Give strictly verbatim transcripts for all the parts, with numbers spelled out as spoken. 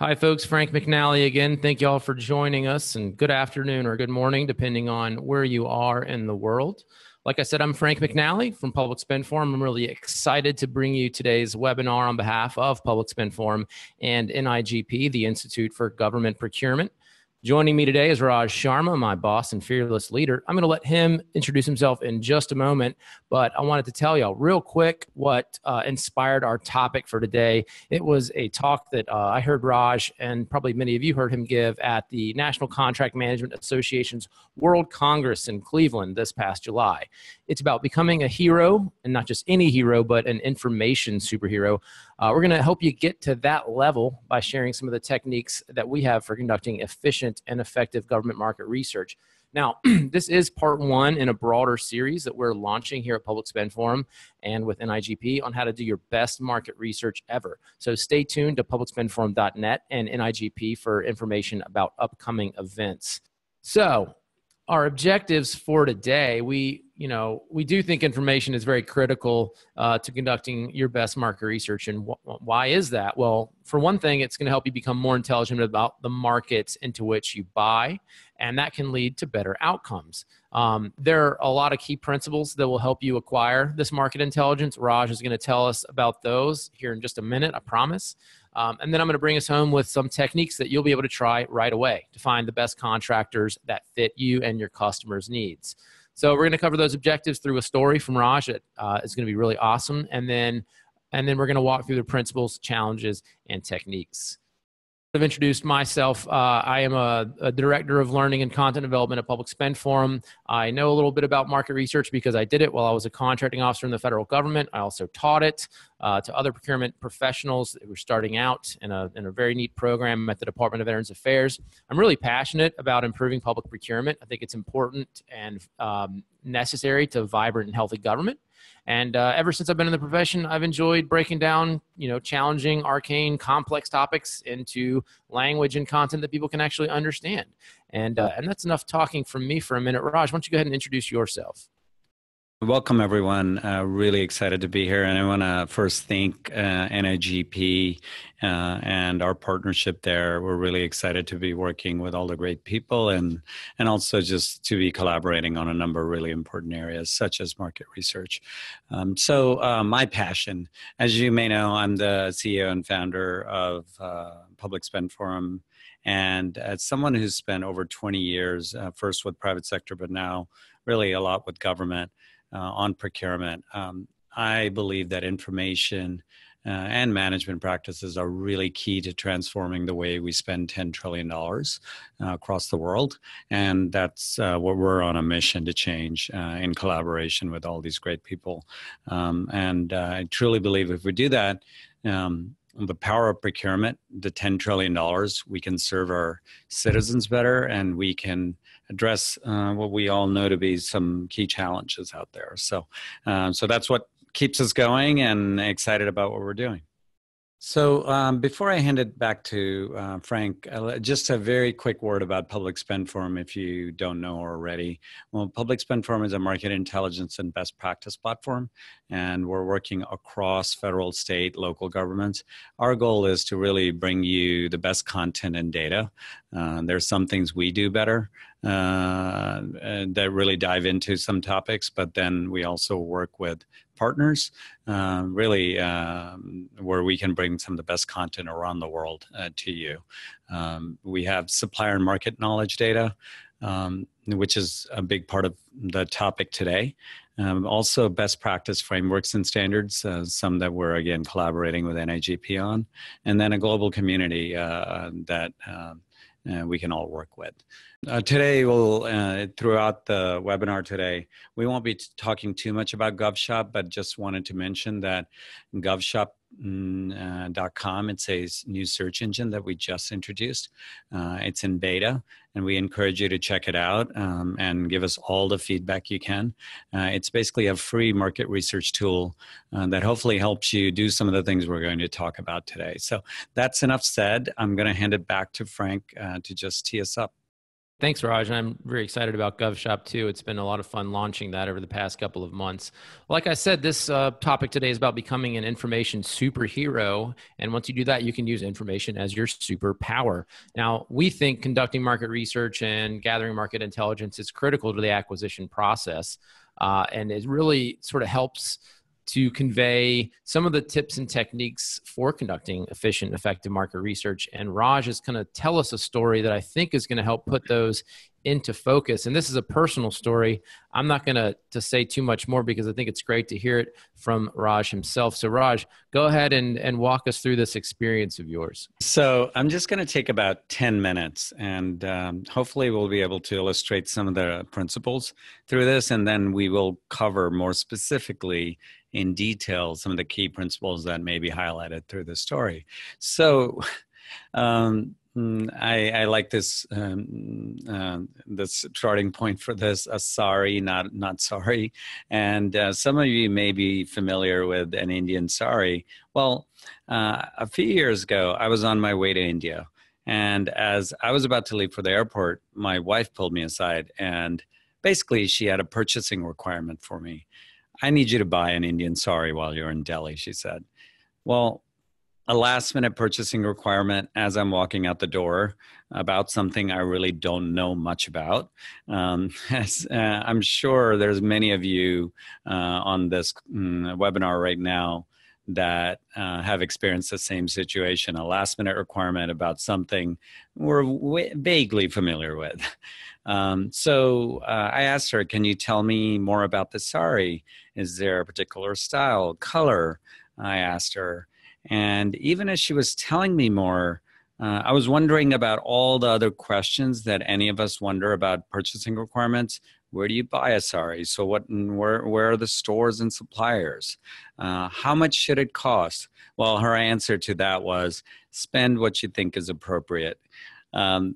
Hi, folks. Frank McNally again. Thank you all for joining us, and good afternoon or good morning, depending on where you are in the world. Like I said, I'm Frank McNally from Public Spend Forum. I'm really excited to bring you today's webinar on behalf of Public Spend Forum and N I G P, the Institute for Government Procurement. Joining me today is Raj Sharma, my boss and fearless leader. I'm going to let him introduce himself in just a moment, but I wanted to tell y'all real quick what uh, inspired our topic for today. It was a talk that uh, I heard Raj, and probably many of you heard him give, at the National Contract Management Association's World Congress in Cleveland this past July. It's about becoming a hero, and not just any hero, but an information superhero. Uh, we're going to help you get to that level by sharing some of the techniques that we have for conducting efficient and effective government market research. Now, this is part one in a broader series that we're launching here at Public Spend Forum and with N I G P on how to do your best market research ever. So stay tuned to public spend forum dot net and N I G P for information about upcoming events. So our objectives for today, we, you know, we do think information is very critical uh, to conducting your best market research. And wh why is that? Well, for one thing, it's going to help you become more intelligent about the markets into which you buy, and that can lead to better outcomes. Um, there are a lot of key principles that will help you acquire this market intelligence. Raj is going to tell us about those here in just a minute, I promise. Um, and then I'm going to bring us home with some techniques that you'll be able to try right away to find the best contractors that fit you and your customers' needs. So we're going to cover those objectives through a story from Raj that uh, is going to be really awesome. And then, and then we're going to walk through the principles, challenges, and techniques. I've introduced myself. Uh, I am a, a director of learning and content development at Public Spend Forum. I know a little bit about market research because I did it while I was a contracting officer in the federal government. I also taught it uh, to other procurement professionals that were starting out in a, in a very neat program at the Department of Veterans Affairs. I'm really passionate about improving public procurement. I think it's important and um, necessary to vibrant and healthy government. And uh, ever since I've been in the profession, I've enjoyed breaking down, you know, challenging, arcane, complex topics into language and content that people can actually understand. And, uh, and that's enough talking from me for a minute. Raj, why don't you go ahead and introduce yourself? Welcome, everyone. Uh, really excited to be here. And I want to first thank uh, N I G P uh, and our partnership there. We're really excited to be working with all the great people, and, and also just to be collaborating on a number of really important areas, such as market research. Um, so uh, my passion, as you may know, I'm the C E O and founder of uh, Public Spend Forum. And as someone who's spent over twenty years, uh, first with private sector, but now really a lot with government, Uh, on procurement. Um, I believe that information uh, and management practices are really key to transforming the way we spend ten trillion dollars uh, across the world. And that's uh, what we're on a mission to change uh, in collaboration with all these great people. Um, and uh, I truly believe if we do that, um, the power of procurement, the ten trillion dollars, we can serve our citizens better, and we can address uh, what we all know to be some key challenges out there. So, um, so that's what keeps us going and excited about what we're doing. So um, before I hand it back to uh, Frank, uh, just a very quick word about Public Spend Forum if you don't know already. Well, Public Spend Forum is a market intelligence and best practice platform, and we're working across federal, state, local governments. Our goal is to really bring you the best content and data. Uh, there's some things we do better uh, that really dive into some topics, but then we also work with partners, uh, really um, where we can bring some of the best content around the world uh, to you. Um, we have supplier and market knowledge data, um, which is a big part of the topic today. Um, also best practice frameworks and standards, uh, some that we're again collaborating with N I G P on, and then a global community uh, that uh, Uh, we can all work with. Uh, today, we'll, uh, throughout the webinar today, we won't be talking too much about GovShop, but just wanted to mention that gov shop dot com, it's a new search engine that we just introduced. Uh, it's in beta, and we encourage you to check it out um, and give us all the feedback you can. Uh, it's basically a free market research tool uh, that hopefully helps you do some of the things we're going to talk about today. So that's enough said. I'm going to hand it back to Frank uh, to just tee us up. Thanks, Raj. And I'm very excited about GovShop too. It's been a lot of fun launching that over the past couple of months. Like I said, this uh, topic today is about becoming an information superhero. And once you do that, you can use information as your superpower. Now, we think conducting market research and gathering market intelligence is critical to the acquisition process. Uh, and it really sort of helps to convey some of the tips and techniques for conducting efficient, effective market research. And Raj is gonna tell us a story that I think is gonna help put those into focus. And this is a personal story. I'm not gonna to say too much more because I think it's great to hear it from Raj himself. So Raj, go ahead and, and walk us through this experience of yours. So I'm just gonna take about ten minutes and um, hopefully we'll be able to illustrate some of the principles through this, and then we will cover more specifically in detail some of the key principles that may be highlighted through the story. So um, I, I like this um, uh, this starting point for this, a sari, not, not sorry. And uh, some of you may be familiar with an Indian sari. Well, uh, a few years ago, I was on my way to India. And as I was about to leave for the airport, my wife pulled me aside. And basically, she had a purchasing requirement for me. I need you to buy an Indian sari while you're in Delhi, she said. Well, a last minute purchasing requirement as I'm walking out the door about something I really don't know much about. Um, as, uh, I'm sure there's many of you uh, on this mm, webinar right now that uh, have experienced the same situation, a last minute requirement about something we're w vaguely familiar with. Um, so uh, I asked her, can you tell me more about the sari? Is there a particular style, color? I asked her. And even as she was telling me more, uh, I was wondering about all the other questions that any of us wonder about purchasing requirements. Where do you buy a sari? So what, where, where are the stores and suppliers? Uh, how much should it cost? Well, her answer to that was, spend what you think is appropriate. Um,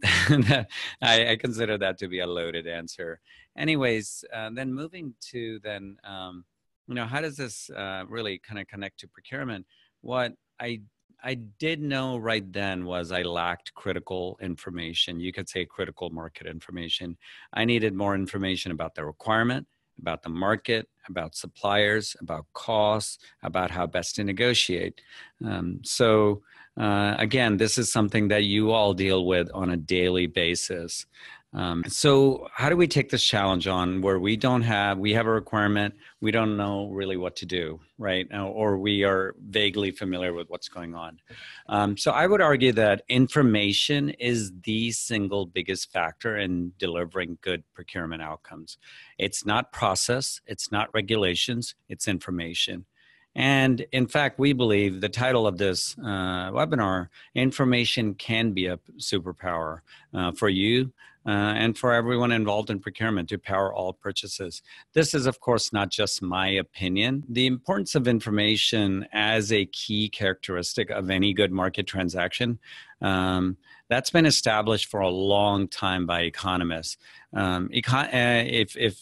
I, I consider that to be a loaded answer. Anyways, uh, then moving to then, um, you know, how does this uh, really kind of connect to procurement? What I I did know right then was I lacked critical information. You could say critical market information. I needed more information about the requirement, about the market, about suppliers, about costs, about how best to negotiate. Um, so uh, again, this is something that you all deal with on a daily basis. Um, so how do we take this challenge on where we don't have, we have a requirement, we don't know really what to do, right? Or we are vaguely familiar with what's going on. Um, so I would argue that information is the single biggest factor in delivering good procurement outcomes. It's not process, it's not regulations, it's information. And in fact, we believe the title of this uh, webinar, Information Can Be a Superpower uh, for you, Uh, and for everyone involved in procurement to power all purchases. This is, of course, not just my opinion. The importance of information as a key characteristic of any good market transaction, um, that's been established for a long time by economists. Um, econ uh, if, if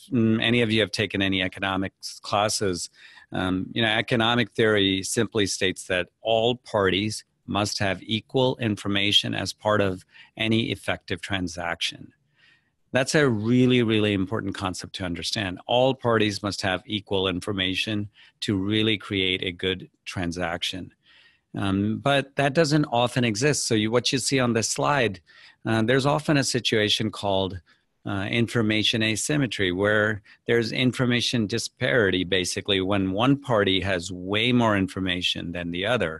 any of you have taken any economics classes, um, you know, economic theory simply states that all parties must have equal information as part of any effective transaction. That's a really, really important concept to understand. All parties must have equal information to really create a good transaction. Um, but that doesn't often exist. So you, what you see on this slide, uh, there's often a situation called Uh, information asymmetry, where there's information disparity, basically, when one party has way more information than the other.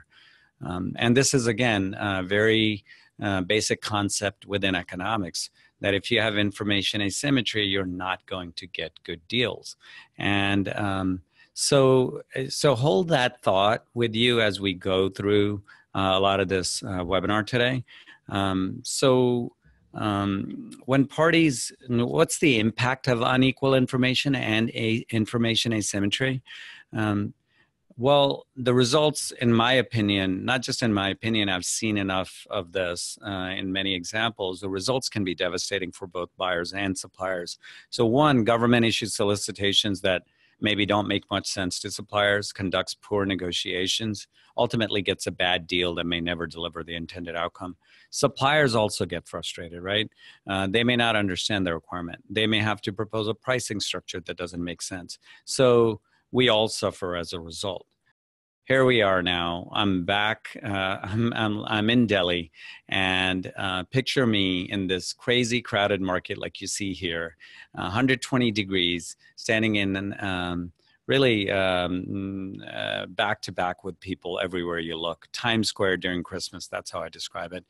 Um, and this is, again, a very uh, basic concept within economics, that if you have information asymmetry, you're not going to get good deals. And um, so, so hold that thought with you as we go through uh, a lot of this uh, webinar today. Um, so um, when parties, what's the impact of unequal information and a, information asymmetry? Um, Well, the results, in my opinion, not just in my opinion, I've seen enough of this uh, in many examples, the results can be devastating for both buyers and suppliers. So one, government issued solicitations that maybe don't make much sense to suppliers, conducts poor negotiations, ultimately gets a bad deal that may never deliver the intended outcome. Suppliers also get frustrated, right? Uh, they may not understand the requirement. They may have to propose a pricing structure that doesn't make sense. So we all suffer as a result. Here we are now. I'm back. Uh, I'm, I'm, I'm in Delhi. And uh, picture me in this crazy crowded market like you see here, uh, one hundred twenty degrees, standing in and um, really um, uh, back to back with people everywhere you look. Times Square during Christmas, that's how I describe it.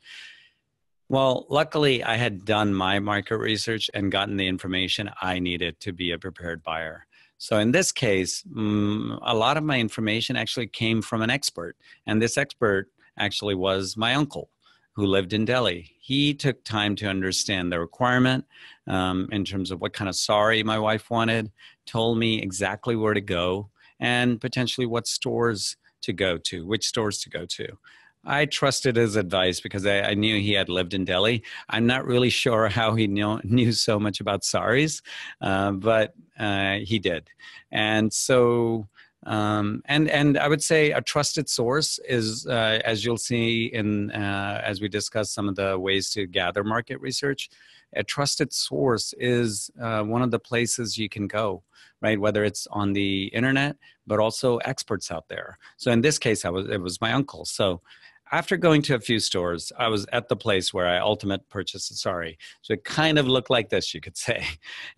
Well, luckily, I had done my market research and gotten the information I needed to be a prepared buyer. So in this case, um, a lot of my information actually came from an expert. And this expert actually was my uncle who lived in Delhi. He took time to understand the requirement um, in terms of what kind of sari my wife wanted, told me exactly where to go, and potentially what stores to go to, which stores to go to. I trusted his advice because I, I knew he had lived in Delhi. I'm not really sure how he knew, knew so much about saris, uh, but uh, he did. And so, um, and, and I would say a trusted source is, uh, as you'll see in, uh, as we discuss some of the ways to gather market research, a trusted source is uh, one of the places you can go, right? Whether it's on the internet, but also experts out there. So in this case, I was, it was my uncle. So after going to a few stores, I was at the place where I ultimately purchased a sari. So it kind of looked like this, you could say.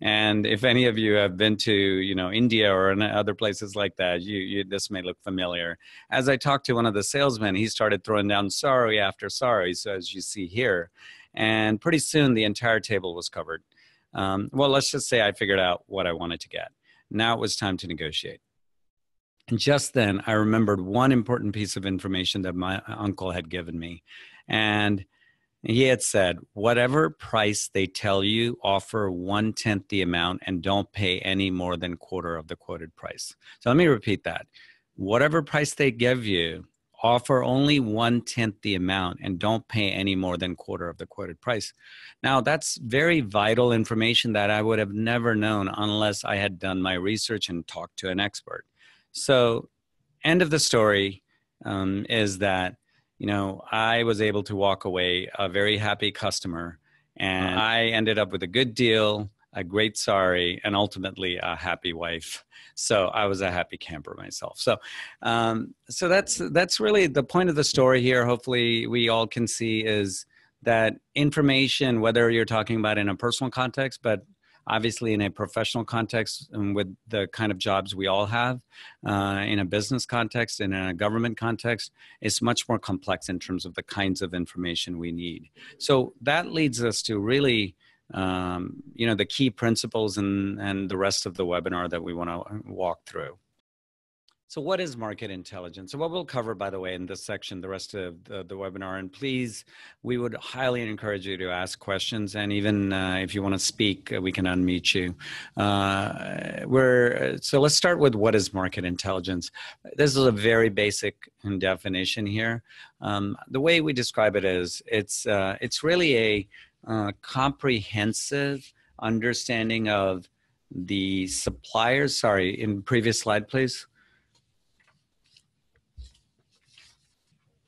And if any of you have been to, you know, India or in other places like that, you, you this may look familiar. As I talked to one of the salesmen, he started throwing down sari after sari. So as you see here, and pretty soon the entire table was covered. Um, well, let's just say I figured out what I wanted to get. Now it was time to negotiate. And just then, I remembered one important piece of information that my uncle had given me. And he had said, whatever price they tell you, offer one-tenth the amount and don't pay any more than quarter of the quoted price. So let me repeat that. Whatever price they give you, offer only one-tenth the amount and don't pay any more than quarter of the quoted price. Now, that's very vital information that I would have never known unless I had done my research and talked to an expert. So end of the story um, is that, you know, I was able to walk away a very happy customer, and I ended up with a good deal, a great sari, and ultimately a happy wife. So I was a happy camper myself. So, um, so that's, that's really the point of the story here. Hopefully we all can see is that information, whether you're talking about in a personal context, but obviously, in a professional context and with the kind of jobs we all have, uh, in a business context and in a government context, it's much more complex in terms of the kinds of information we need. So that leads us to really, um, you know, the key principles and, and the rest of the webinar that we want to walk through. So what is market intelligence? So what we'll cover, by the way, in this section, the rest of the, the webinar, and please, we would highly encourage you to ask questions, and even uh, if you want to speak, we can unmute you. Uh, we're, so let's start with what is market intelligence. This is a very basic definition here. Um, the way we describe it is it's, uh, it's really a uh, comprehensive understanding of the suppliers. Sorry, in previous slide, please.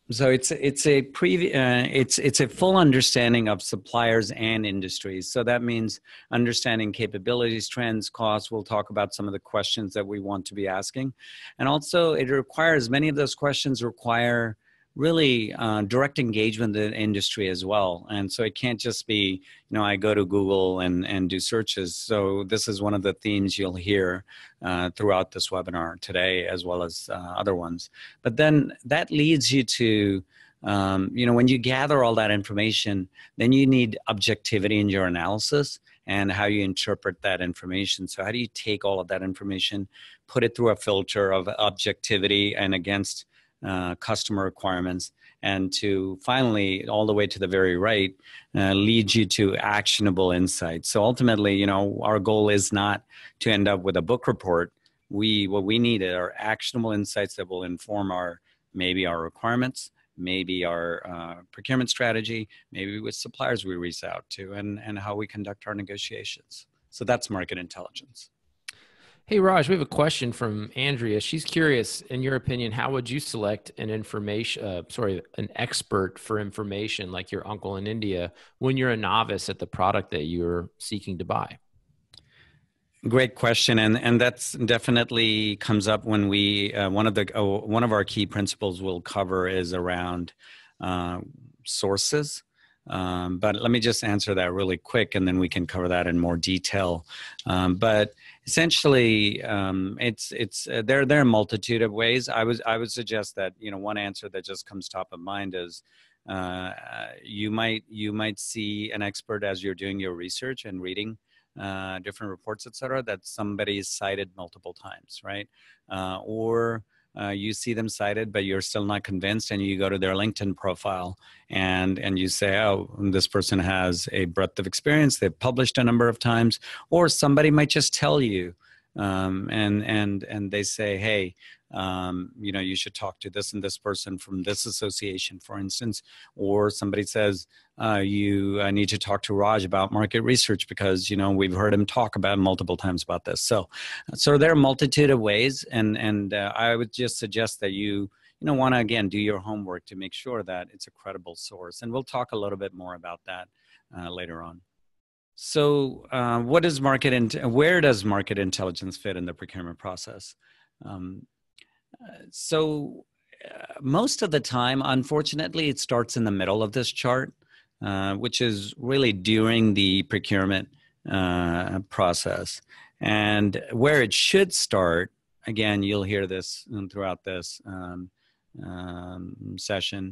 So it's it's a pre uh, it's it's a full understanding of suppliers and industries. So that means understanding capabilities, trends, costs. We'll talk about some of the questions that we want to be asking, and also it requires many of those questions require really uh, direct engagement in the industry as well. And so it can't just be, you know, I go to Google and, and do searches. So this is one of the themes you'll hear uh, throughout this webinar today, as well as uh, other ones. But then that leads you to, um, you know, when you gather all that information, then you need objectivity in your analysis and how you interpret that information. So how do you take all of that information, put it through a filter of objectivity and against Uh, customer requirements, and to finally, all the way to the very right, uh, lead you to actionable insights. So ultimately, you know, our goal is not to end up with a book report. We, what we need are actionable insights that will inform our, maybe our requirements, maybe our uh, procurement strategy, maybe with suppliers we reach out to, and, and how we conduct our negotiations. So that's market intelligence. Hey, Raj, we have a question from Andrea. She's curious, in your opinion, how would you select an information, uh, sorry, an expert for information like your uncle in India when you're a novice at the product that you're seeking to buy? Great question, and and that's definitely comes up when we uh, one of the uh, one of our key principles we'll cover is around uh, sources. Um, but let me just answer that really quick, and then we can cover that in more detail. Um, but essentially, um, it's it's uh, there there are a multitude of ways. I was I would suggest that you know one answer that just comes top of mind is. Uh, you might you might see an expert as you're doing your research and reading uh, different reports, et cetera, that somebody's cited multiple times, right? Uh, or uh, you see them cited, but you're still not convinced, and you go to their LinkedIn profile and, and you say, oh, this person has a breadth of experience. They've published a number of times, or somebody might just tell you um, and, and, and they say, hey, Um, you know, you should talk to this and this person from this association, for instance, or somebody says, uh, you uh, need to talk to Raj about market research because, you know, we've heard him talk about multiple times about this. So, so there are a multitude of ways. And, and uh, I would just suggest that you, you know, want to, again, do your homework to make sure that it's a credible source. And we'll talk a little bit more about that uh, later on. So uh, what is market and where does market intelligence fit in the procurement process? Um, Uh, so uh, most of the time, unfortunately, it starts in the middle of this chart, uh, which is really during the procurement uh, process. And where it should start, again, you'll hear this throughout this um, um, session,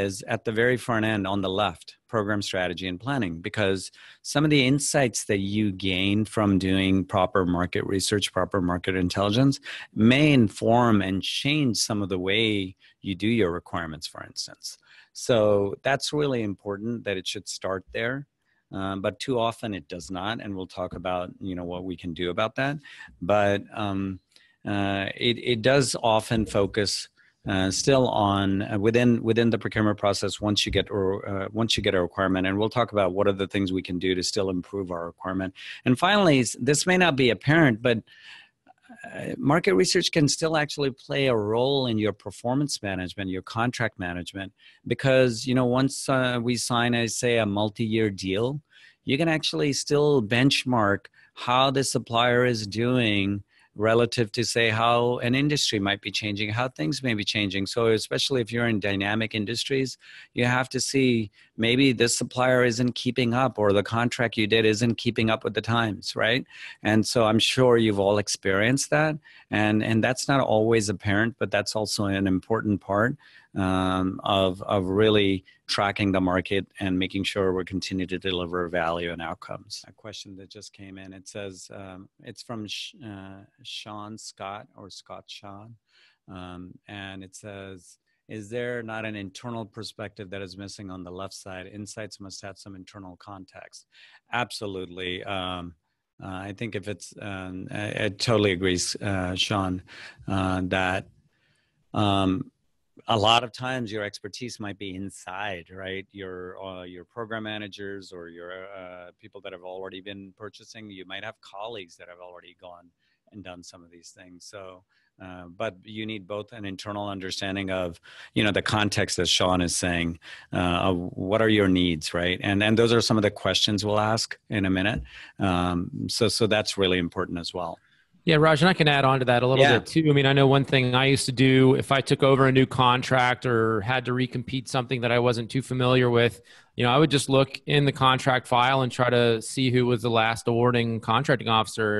is at the very front end on the left, program strategy and planning, because some of the insights that you gain from doing proper market research, proper market intelligence may inform and change some of the way you do your requirements, for instance. So that's really important that it should start there. Um, but too often it does not. And we'll talk about, you know, what we can do about that. But um, uh, it, it does often focus Uh, still on uh, within within the procurement process once you get or uh, once you get a requirement, and we'll talk about what are the things we can do to still improve our requirement. And finally, this may not be apparent, but uh, market research can still actually play a role in your performance management, your contract management, because you know once uh, we sign a say a multi-year deal, you can actually still benchmark how the supplier is doing relative to say how an industry might be changing, how things may be changing. So especially if you're in dynamic industries, you have to see maybe this supplier isn't keeping up or the contract you did isn't keeping up with the times, right? And so I'm sure you've all experienced that. And, and that's not always apparent, but that's also an important part um, of, of really tracking the market and making sure we're continuing to deliver value and outcomes. A question that just came in, it says, um, it's from Sh uh, Sean Scott or Scott Sean. Um, and it says, is there not an internal perspective that is missing on the left side? Insights must have some internal context. Absolutely. Um, uh, I think if it's, um, I, I totally agree, uh, Sean, uh, that, um, a lot of times your expertise might be inside, right? Your, uh, your program managers or your uh, people that have already been purchasing, you might have colleagues that have already gone and done some of these things. So, uh, but you need both an internal understanding of, you know, the context that Sean is saying, uh, of what are your needs, right? And, and those are some of the questions we'll ask in a minute. Um, so, so that's really important as well. Yeah, Raj, and I can add on to that a little yeah. bit too. I mean, I know one thing I used to do if I took over a new contract or had to recompete something that I wasn't too familiar with, you know, I would just look in the contract file and try to see who was the last awarding contracting officer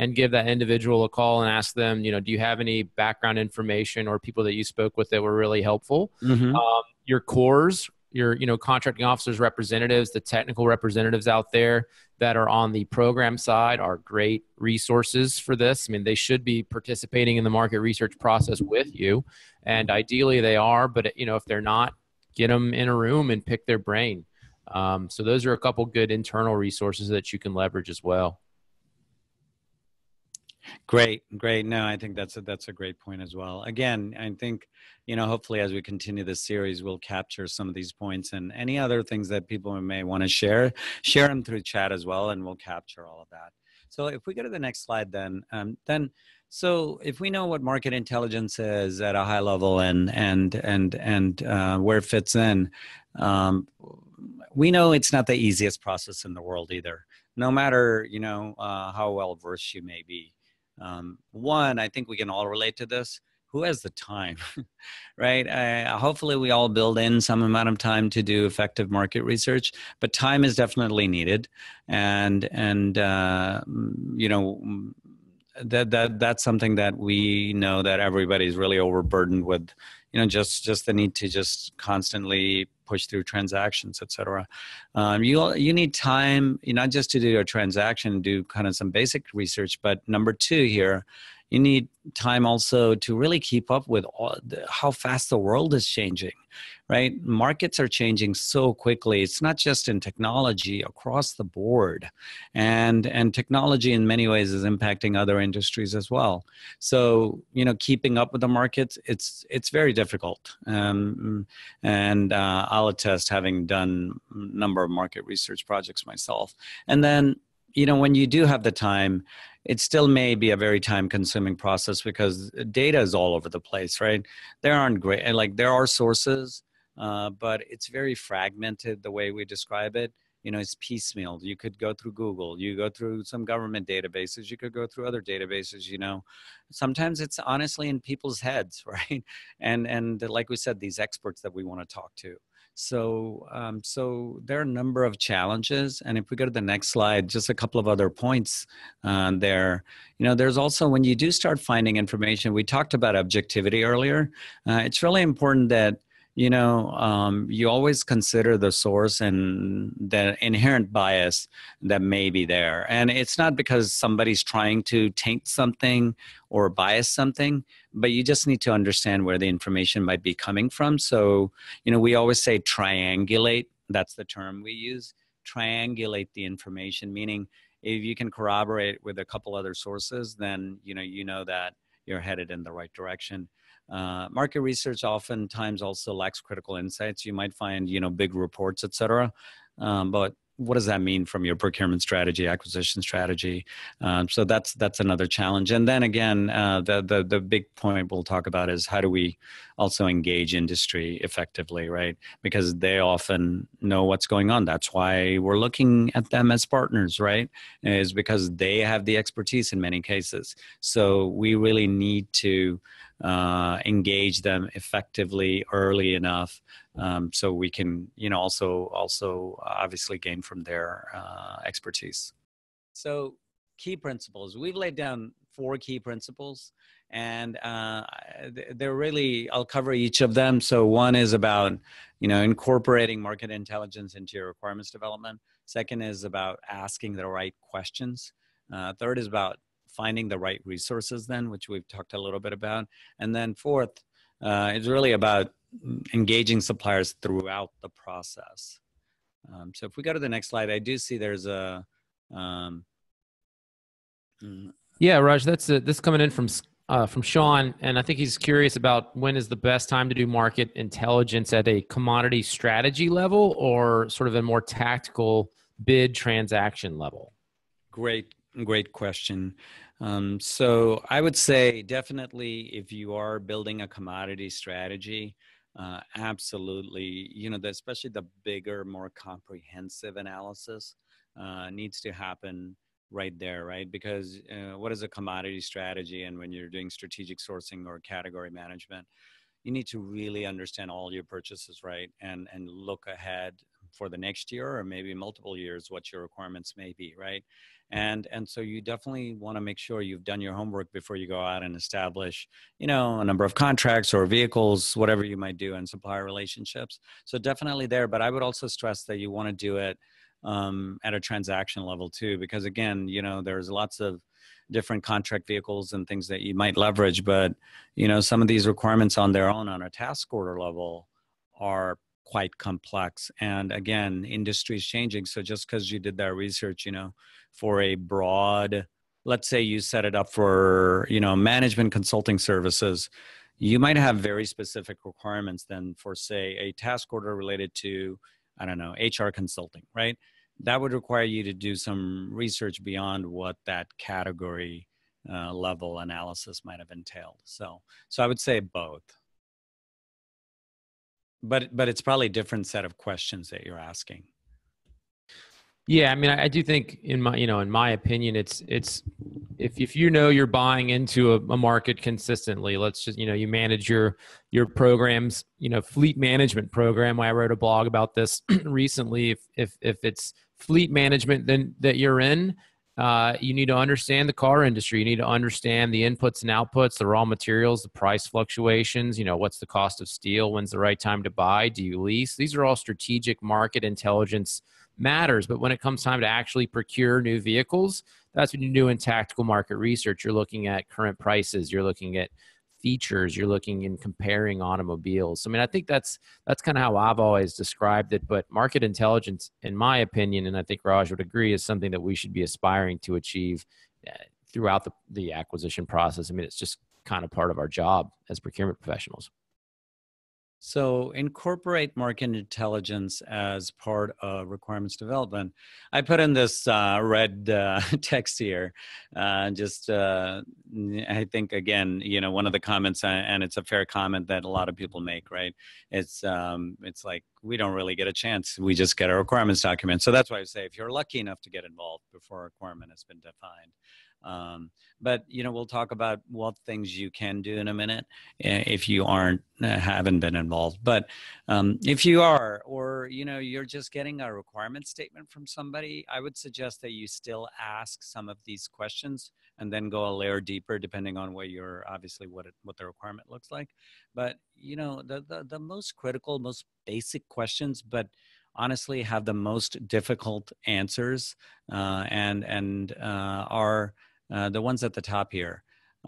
and give that individual a call and ask them, you know, do you have any background information or people that you spoke with that were really helpful? Mm-hmm. um, your cores, your, you know, contracting officers, representatives, the technical representatives out there that are on the program side are great resources for this. I mean, they should be participating in the market research process with you. And ideally they are, but you know, if they're not, get them in a room and pick their brain. Um, so those are a couple good internal resources that you can leverage as well. Great, great. No, I think that's a, that's a great point as well. Again, I think, you know, hopefully as we continue this series, we'll capture some of these points and any other things that people may want to share, share them through chat as well, and we'll capture all of that. So if we go to the next slide, then, um, then so if we know what market intelligence is at a high level and and and and uh, where it fits in, um, we know it's not the easiest process in the world either. No matter you know uh, how well versed you may be. Um, one, I think we can all relate to this. Who has the time, right? Uh, hopefully we all build in some amount of time to do effective market research, but time is definitely needed. And, and uh, you know, that, that, that's something that we know that everybody's really overburdened with, you know, just, just the need to just constantly push through transactions, et cetera. Um, you, you need time, you know, not just to do a transaction, do kind of some basic research, but number two here, you need time also to really keep up with all the, how fast the world is changing, right? Markets are changing so quickly. It's not just in technology, across the board. And, and technology in many ways is impacting other industries as well. So, you know, keeping up with the markets, it's, it's very difficult. Um, and uh, I'll attest, having done a number of market research projects myself. And then, you know, when you do have the time, it still may be a very time-consuming process because data is all over the place, right? There aren't great, like there are sources, uh, but it's very fragmented the way we describe it. You know, it's piecemeal. You could go through Google, you go through some government databases, you could go through other databases, you know. Sometimes it's honestly in people's heads, right? And, and like we said, these experts that we want to talk to. So, um, so there are a number of challenges. And if we go to the next slide, just a couple of other points uh, there. You know, there's also, when you do start finding information, we talked about objectivity earlier. Uh, it's really important that, you know, um, you always consider the source and the inherent bias that may be there. And it's not because somebody's trying to taint something or bias something, but you just need to understand where the information might be coming from. So, you know, we always say triangulate. That's the term we use. Triangulate the information, meaning if you can corroborate with a couple other sources, then, you know, you know that you're headed in the right direction. Uh, market research oftentimes also lacks critical insights. You might find, you know, big reports, et cetera. Um, but what does that mean from your procurement strategy, acquisition strategy? Um, so that's, that's another challenge. And then again, uh, the, the, the big point we'll talk about is how do we also engage industry effectively, right? Because they often know what's going on. That's why we're looking at them as partners, right? Is because they have the expertise in many cases. So we really need to uh, engage them effectively early enough. Um, so we can, you know, also, also obviously gain from their uh, expertise. So key principles, we've laid down four key principles and uh, they're really, I'll cover each of them. So one is about, you know, incorporating market intelligence into your requirements development. Second is about asking the right questions. Uh, third is about finding the right resources then, which we've talked a little bit about. And then fourth, uh, it's really about engaging suppliers throughout the process. Um, so if we go to the next slide, I do see there's a... Um, yeah, Raj, that's a, this coming in from, uh, from Sean, and I think he's curious about when is the best time to do market intelligence at a commodity strategy level or sort of a more tactical bid transaction level? Great, great question. Um, so I would say definitely if you are building a commodity strategy, Uh, absolutely, you know, the, especially the bigger, more comprehensive analysis uh, needs to happen right there, right? Because uh, what is a commodity strategy? And when you're doing strategic sourcing or category management, you need to really understand all your purchases, right? And, and look ahead for the next year or maybe multiple years, what your requirements may be, right? And, and so you definitely want to make sure you've done your homework before you go out and establish, you know, a number of contracts or vehicles, whatever you might do, and supplier relationships. So definitely there, but I would also stress that you want to do it um, at a transaction level too, because again, you know, there's lots of different contract vehicles and things that you might leverage, but, you know, some of these requirements on their own on a task order level are quite complex. And again, industry is changing. So just because you did that research, you know, for a broad, let's say you set it up for, you know, management consulting services, you might have very specific requirements than for, say, a task order related to, I don't know, H R consulting, right? that would require you to do some research beyond what that category uh, level analysis might have entailed. So, so I would say both. But, but it's probably a different set of questions that you're asking. Yeah, I mean, I do think in my, you know, in my opinion, it's, it's, if, if you know you're buying into a, a market consistently, let's just, you know, you manage your, your programs, you know, fleet management program. I wrote a blog about this recently. If, if, if it's fleet management then that you're in, uh, you need to understand the car industry. You need to understand the inputs and outputs, the raw materials, the price fluctuations, you know, what's the cost of steel? When's the right time to buy? Do you lease? These are all strategic market intelligence matters. But when it comes time to actually procure new vehicles, that's what you do in tactical market research. You're looking at current prices, you're looking at features, you're looking and comparing automobiles. I mean, I think that's, that's kind of how I've always described it, but market intelligence, in my opinion, and I think Raj would agree, is something that we should be aspiring to achieve throughout the, the acquisition process. I mean, it's just kind of part of our job as procurement professionals. So incorporate market intelligence as part of requirements development. I put in this uh, red uh, text here. Uh, just, uh, I think, again, you know, one of the comments, and it's a fair comment that a lot of people make, right? It's, um, it's like, we don't really get a chance. We just get a requirements document. So that's why I say, if you're lucky enough to get involved before a requirement has been defined. Um, but, you know, we'll talk about what things you can do in a minute if you aren't, haven't been involved. But um, if you are, or, you know, you're just getting a requirement statement from somebody, I would suggest that you still ask some of these questions and then go a layer deeper, depending on what you're, obviously what it, what the requirement looks like. But, you know, the, the, the most critical, most basic questions, but honestly have the most difficult answers uh, and, and uh, are, Uh, the ones at the top here.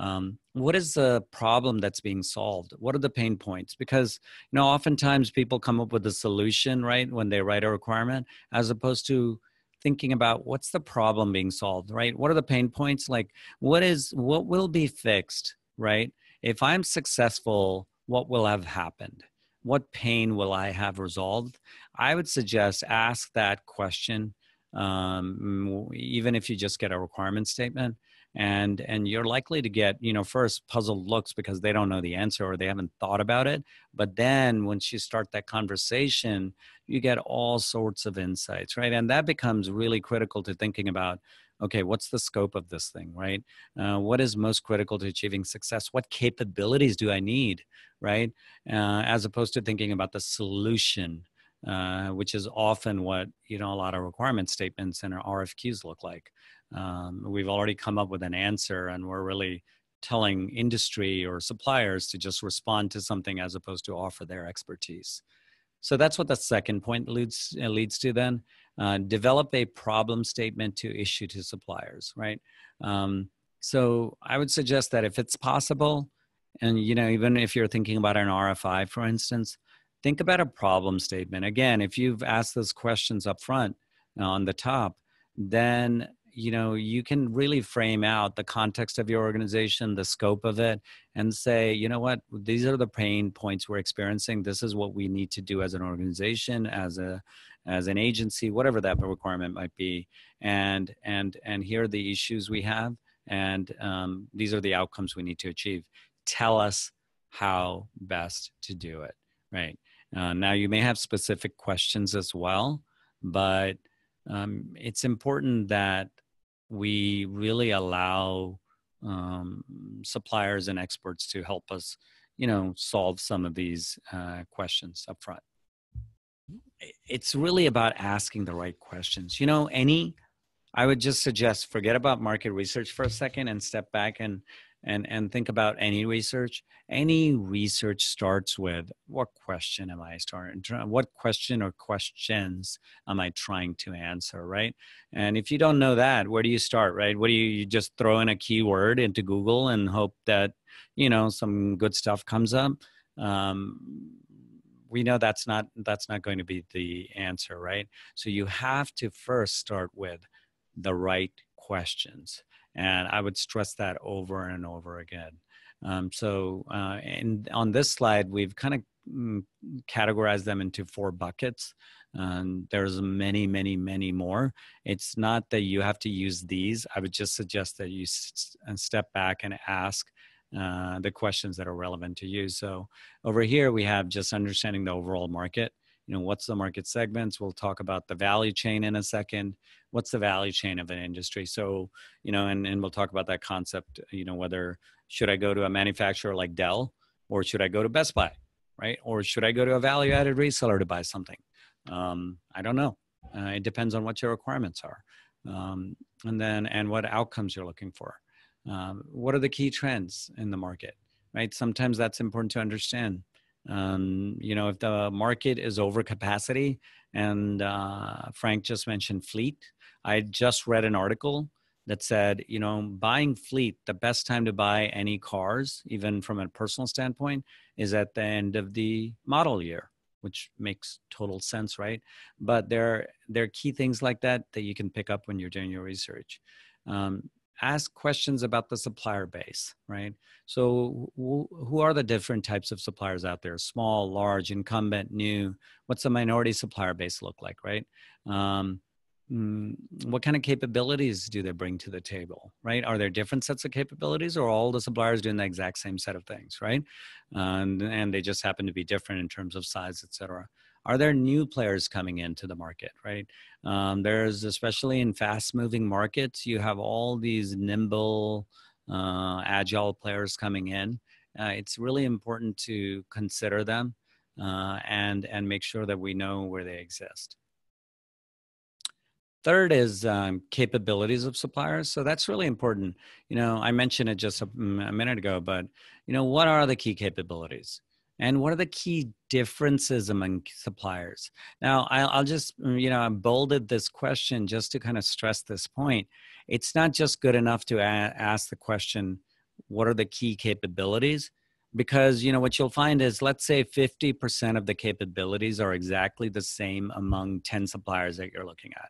Um, what is the problem that's being solved? What are the pain points? Because, you know, oftentimes people come up with a solution, right, when they write a requirement, as opposed to thinking about what's the problem being solved, right? What are the pain points? Like, what is, what will be fixed, right? If I'm successful, what will have happened? What pain will I have resolved? I would suggest ask that question, um, even if you just get a requirement statement. And, and you're likely to get, you know, first puzzled looks because they don't know the answer or they haven't thought about it. But then once you start that conversation, you get all sorts of insights, right? And that becomes really critical to thinking about, okay, what's the scope of this thing, right? Uh, what is most critical to achieving success? What capabilities do I need, right? Uh, as opposed to thinking about the solution, uh, which is often what, you know, a lot of requirement statements and our R F Qs look like. Um, we've already come up with an answer and we're really telling industry or suppliers to just respond to something as opposed to offer their expertise. So that's what the second point leads, uh, leads to then. Uh, develop a problem statement to issue to suppliers, right? Um, so I would suggest that if it's possible, and, you know, even if you're thinking about an R F I, for instance, think about a problem statement. Again, if you've asked those questions up front uh, on the top, then, you know, you can really frame out the context of your organization, the scope of it, and say, you know what, these are the pain points we're experiencing. This is what we need to do as an organization, as a, as an agency, whatever that requirement might be. And, and, and here are the issues we have, and um, these are the outcomes we need to achieve. Tell us how best to do it, right? Uh, now, you may have specific questions as well, but um, it's important that we really allow um, suppliers and experts to help us, you know, solve some of these uh, questions up front. It's really about asking the right questions. You know, any, I would just suggest forget about market research for a second and step back and, and, and think about any research. Any research starts with, what question am I starting? What question or questions am I trying to answer, right? And if you don't know that, where do you start, right? What do you, you just throw in a keyword into Google and hope that, you know, some good stuff comes up? Um, we know that's not, that's not going to be the answer, right? So you have to first start with the right questions. And I would stress that over and over again. Um, so uh, and on this slide, we've kind of categorize them into four buckets. And there's many, many, many more. It's not that you have to use these. I would just suggest that you st- step back and ask uh, the questions that are relevant to you. So over here, we have just understanding the overall market. You know, what's the market segments? We'll talk about the value chain in a second. What's the value chain of an industry? So, you know, and, and we'll talk about that concept, you know, whether should I go to a manufacturer like Dell or should I go to Best Buy, right? Or should I go to a value-added reseller to buy something? Um, I don't know. Uh, it depends on what your requirements are. Um, and then, and what outcomes you're looking for. Um, what are the key trends in the market, right? Sometimes that's important to understand. Um, you know, if the market is over capacity, and uh, Frank just mentioned fleet, I just read an article that said, you know, buying fleet, the best time to buy any cars, even from a personal standpoint, is at the end of the model year, which makes total sense, right? But there, there are key things like that that you can pick up when you're doing your research. Um, Ask questions about the supplier base, right? So wh- who are the different types of suppliers out there? Small, large, incumbent, new? What's the minority supplier base look like, right? Um, what kind of capabilities do they bring to the table, right? Are there different sets of capabilities, or are all the suppliers doing the exact same set of things, right? Um, and they just happen to be different in terms of size, et cetera. Are there new players coming into the market, right? Um, there's, especially in fast moving markets, you have all these nimble, uh, agile players coming in. Uh, it's really important to consider them uh, and, and make sure that we know where they exist. Third is um, capabilities of suppliers. So that's really important. You know, I mentioned it just a, a minute ago, but you know, what are the key capabilities? And what are the key differences among suppliers? Now, I'll, I'll just, you know, I bolded this question just to kind of stress this point. It's not just good enough to a- ask the question, what are the key capabilities? Because, you know, what you'll find is, let's say fifty percent of the capabilities are exactly the same among ten suppliers that you're looking at.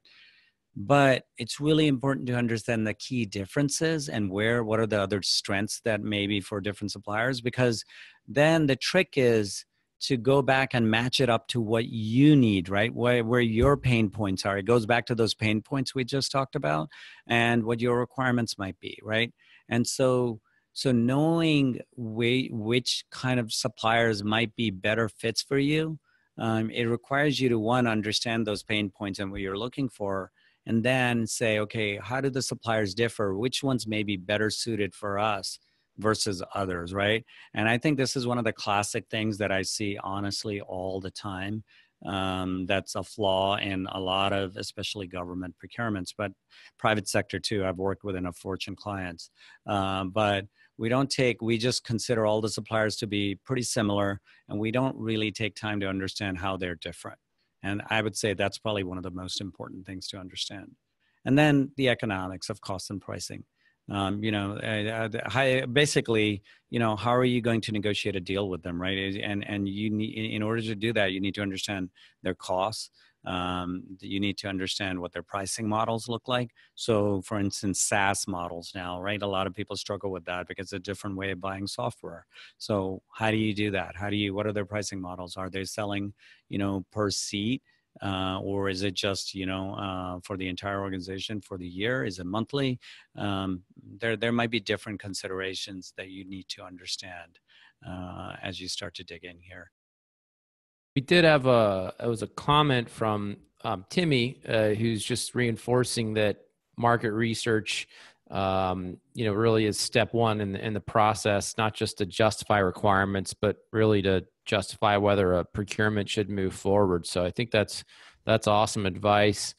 But it's really important to understand the key differences and where, what are the other strengths that may be for different suppliers, because then the trick is to go back and match it up to what you need, right? Where, where your pain points are. It goes back to those pain points we just talked about and what your requirements might be, right? And so, so knowing way, which kind of suppliers might be better fits for you, um, it requires you to, one, understand those pain points and what you're looking for, and then say, okay, how do the suppliers differ? Which ones may be better suited for us versus others, right? And I think this is one of the classic things that I see, honestly, all the time. Um, that's a flaw in a lot of, especially government procurements, but private sector too. I've worked with enough Fortune clients, um, but we don't take, we just consider all the suppliers to be pretty similar, and we don't really take time to understand how they're different. And I would say that's probably one of the most important things to understand. And then the economics of cost and pricing. Um, you know, uh, basically, you know, how are you going to negotiate a deal with them, right? And and you need, in order to do that, you need to understand their costs. Um, you need to understand what their pricing models look like. So, for instance, SaaS models now, right? A lot of people struggle with that because it's a different way of buying software. So, how do you do that? How do you? What are their pricing models? Are they selling, you know, per seat? Uh, or is it just, you know, uh, for the entire organization for the year? Is it monthly? Um, there, there might be different considerations that you need to understand uh, as you start to dig in here. We did have a, it was a comment from um, Timmy, uh, who's just reinforcing that market research, um, you know, really is step one in the, in the process, not just to justify requirements, but really to justify whether a procurement should move forward. So I think that's that's awesome advice.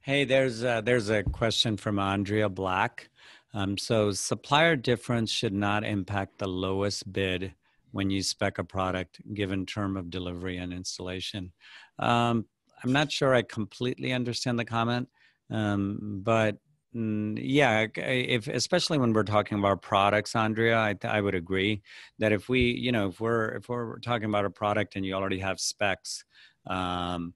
Hey, there's a, there's a question from Andrea Black. Um, so supplier difference should not impact the lowest bid when you spec a product, given term of delivery and installation. Um, I'm not sure I completely understand the comment, um, but yeah, if, especially when we're talking about products, Andrea, I, I would agree that if we, you know, if we're, if we're talking about a product and you already have specs, um,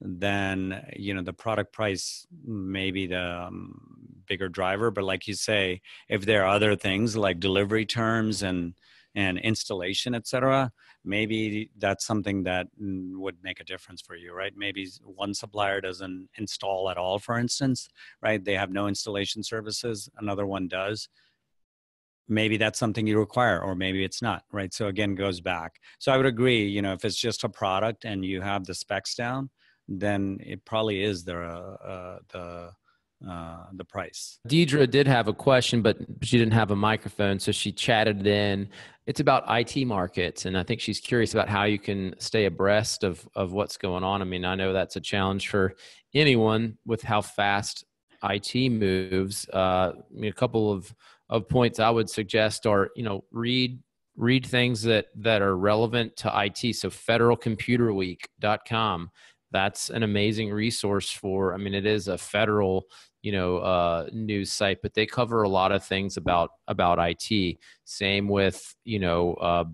then, you know, the product price may be the um, bigger driver. But like you say, if there are other things like delivery terms and and installation, et cetera, maybe that's something that would make a difference for you, right? Maybe one supplier doesn't install at all, for instance, right? They have no installation services, another one does. Maybe that's something you require, or maybe it's not, right? So again, goes back. So I would agree, you know, if it's just a product and you have the specs down, then it probably is the, uh, the, uh, the price. Deidre did have a question, but she didn't have a microphone, so she chatted in. It's about I T markets, and I think she's curious about how you can stay abreast of, of what's going on. I mean, I know that's a challenge for anyone with how fast I T moves. Uh, I mean, a couple of of points I would suggest are, you know, read read things that that are relevant to I T. So federal computer week dot com, that's an amazing resource for, I mean, it is a federal, you know, uh, news site, but they cover a lot of things about about I T. Same with, you know, uh,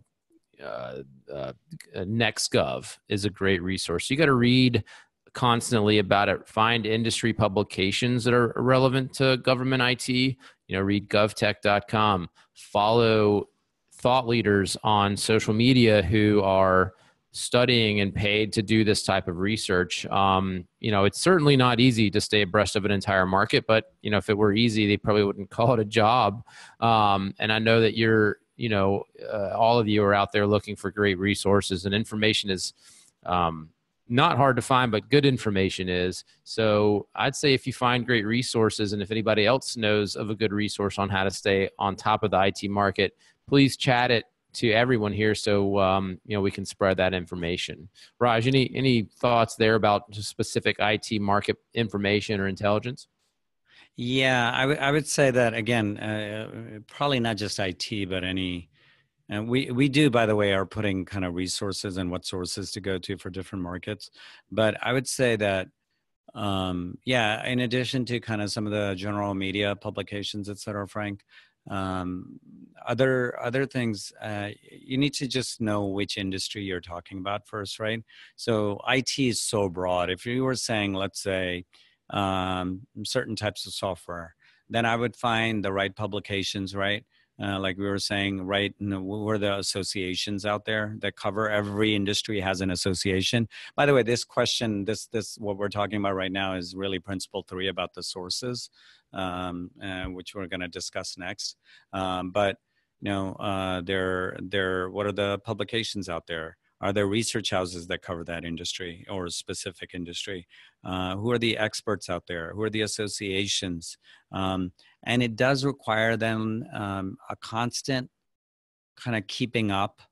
uh, uh, NextGov is a great resource. You got to read constantly about it. Find industry publications that are relevant to government I T. You know, read gov tech dot com. Follow thought leaders on social media who are studying and paid to do this type of research. Um, you know, it's certainly not easy to stay abreast of an entire market, but you know, if it were easy, they probably wouldn't call it a job. Um, and I know that you're, you know, uh, all of you are out there looking for great resources, and information is, um, not hard to find, but good information is. So I'd say if you find great resources, and if anybody else knows of a good resource on how to stay on top of the I T market, please chat it to everyone here so um, you know, we can spread that information. Raj, any, any thoughts there about just specific I T market information or intelligence? Yeah, I, I would say that, again, uh, probably not just I T, but any... And we, we do, by the way, are putting kind of resources and what sources to go to for different markets. But I would say that, um, yeah, in addition to kind of some of the general media publications, et cetera, Frank, um, other, other things, uh, you need to just know which industry you're talking about first, right? So I T is so broad. If you were saying, let's say, um, certain types of software, then I would find the right publications, right? Uh, like we were saying, right, you know, were the associations out there that cover every industry has an association. By the way, this question, this, this, what we're talking about right now is really principle three about the sources, um, uh, which we're going to discuss next. Um, but, you know, uh, there, there, what are the publications out there? Are there research houses that cover that industry or a specific industry? Uh, who are the experts out there? Who are the associations? Um, and it does require them um, a constant kind of keeping up.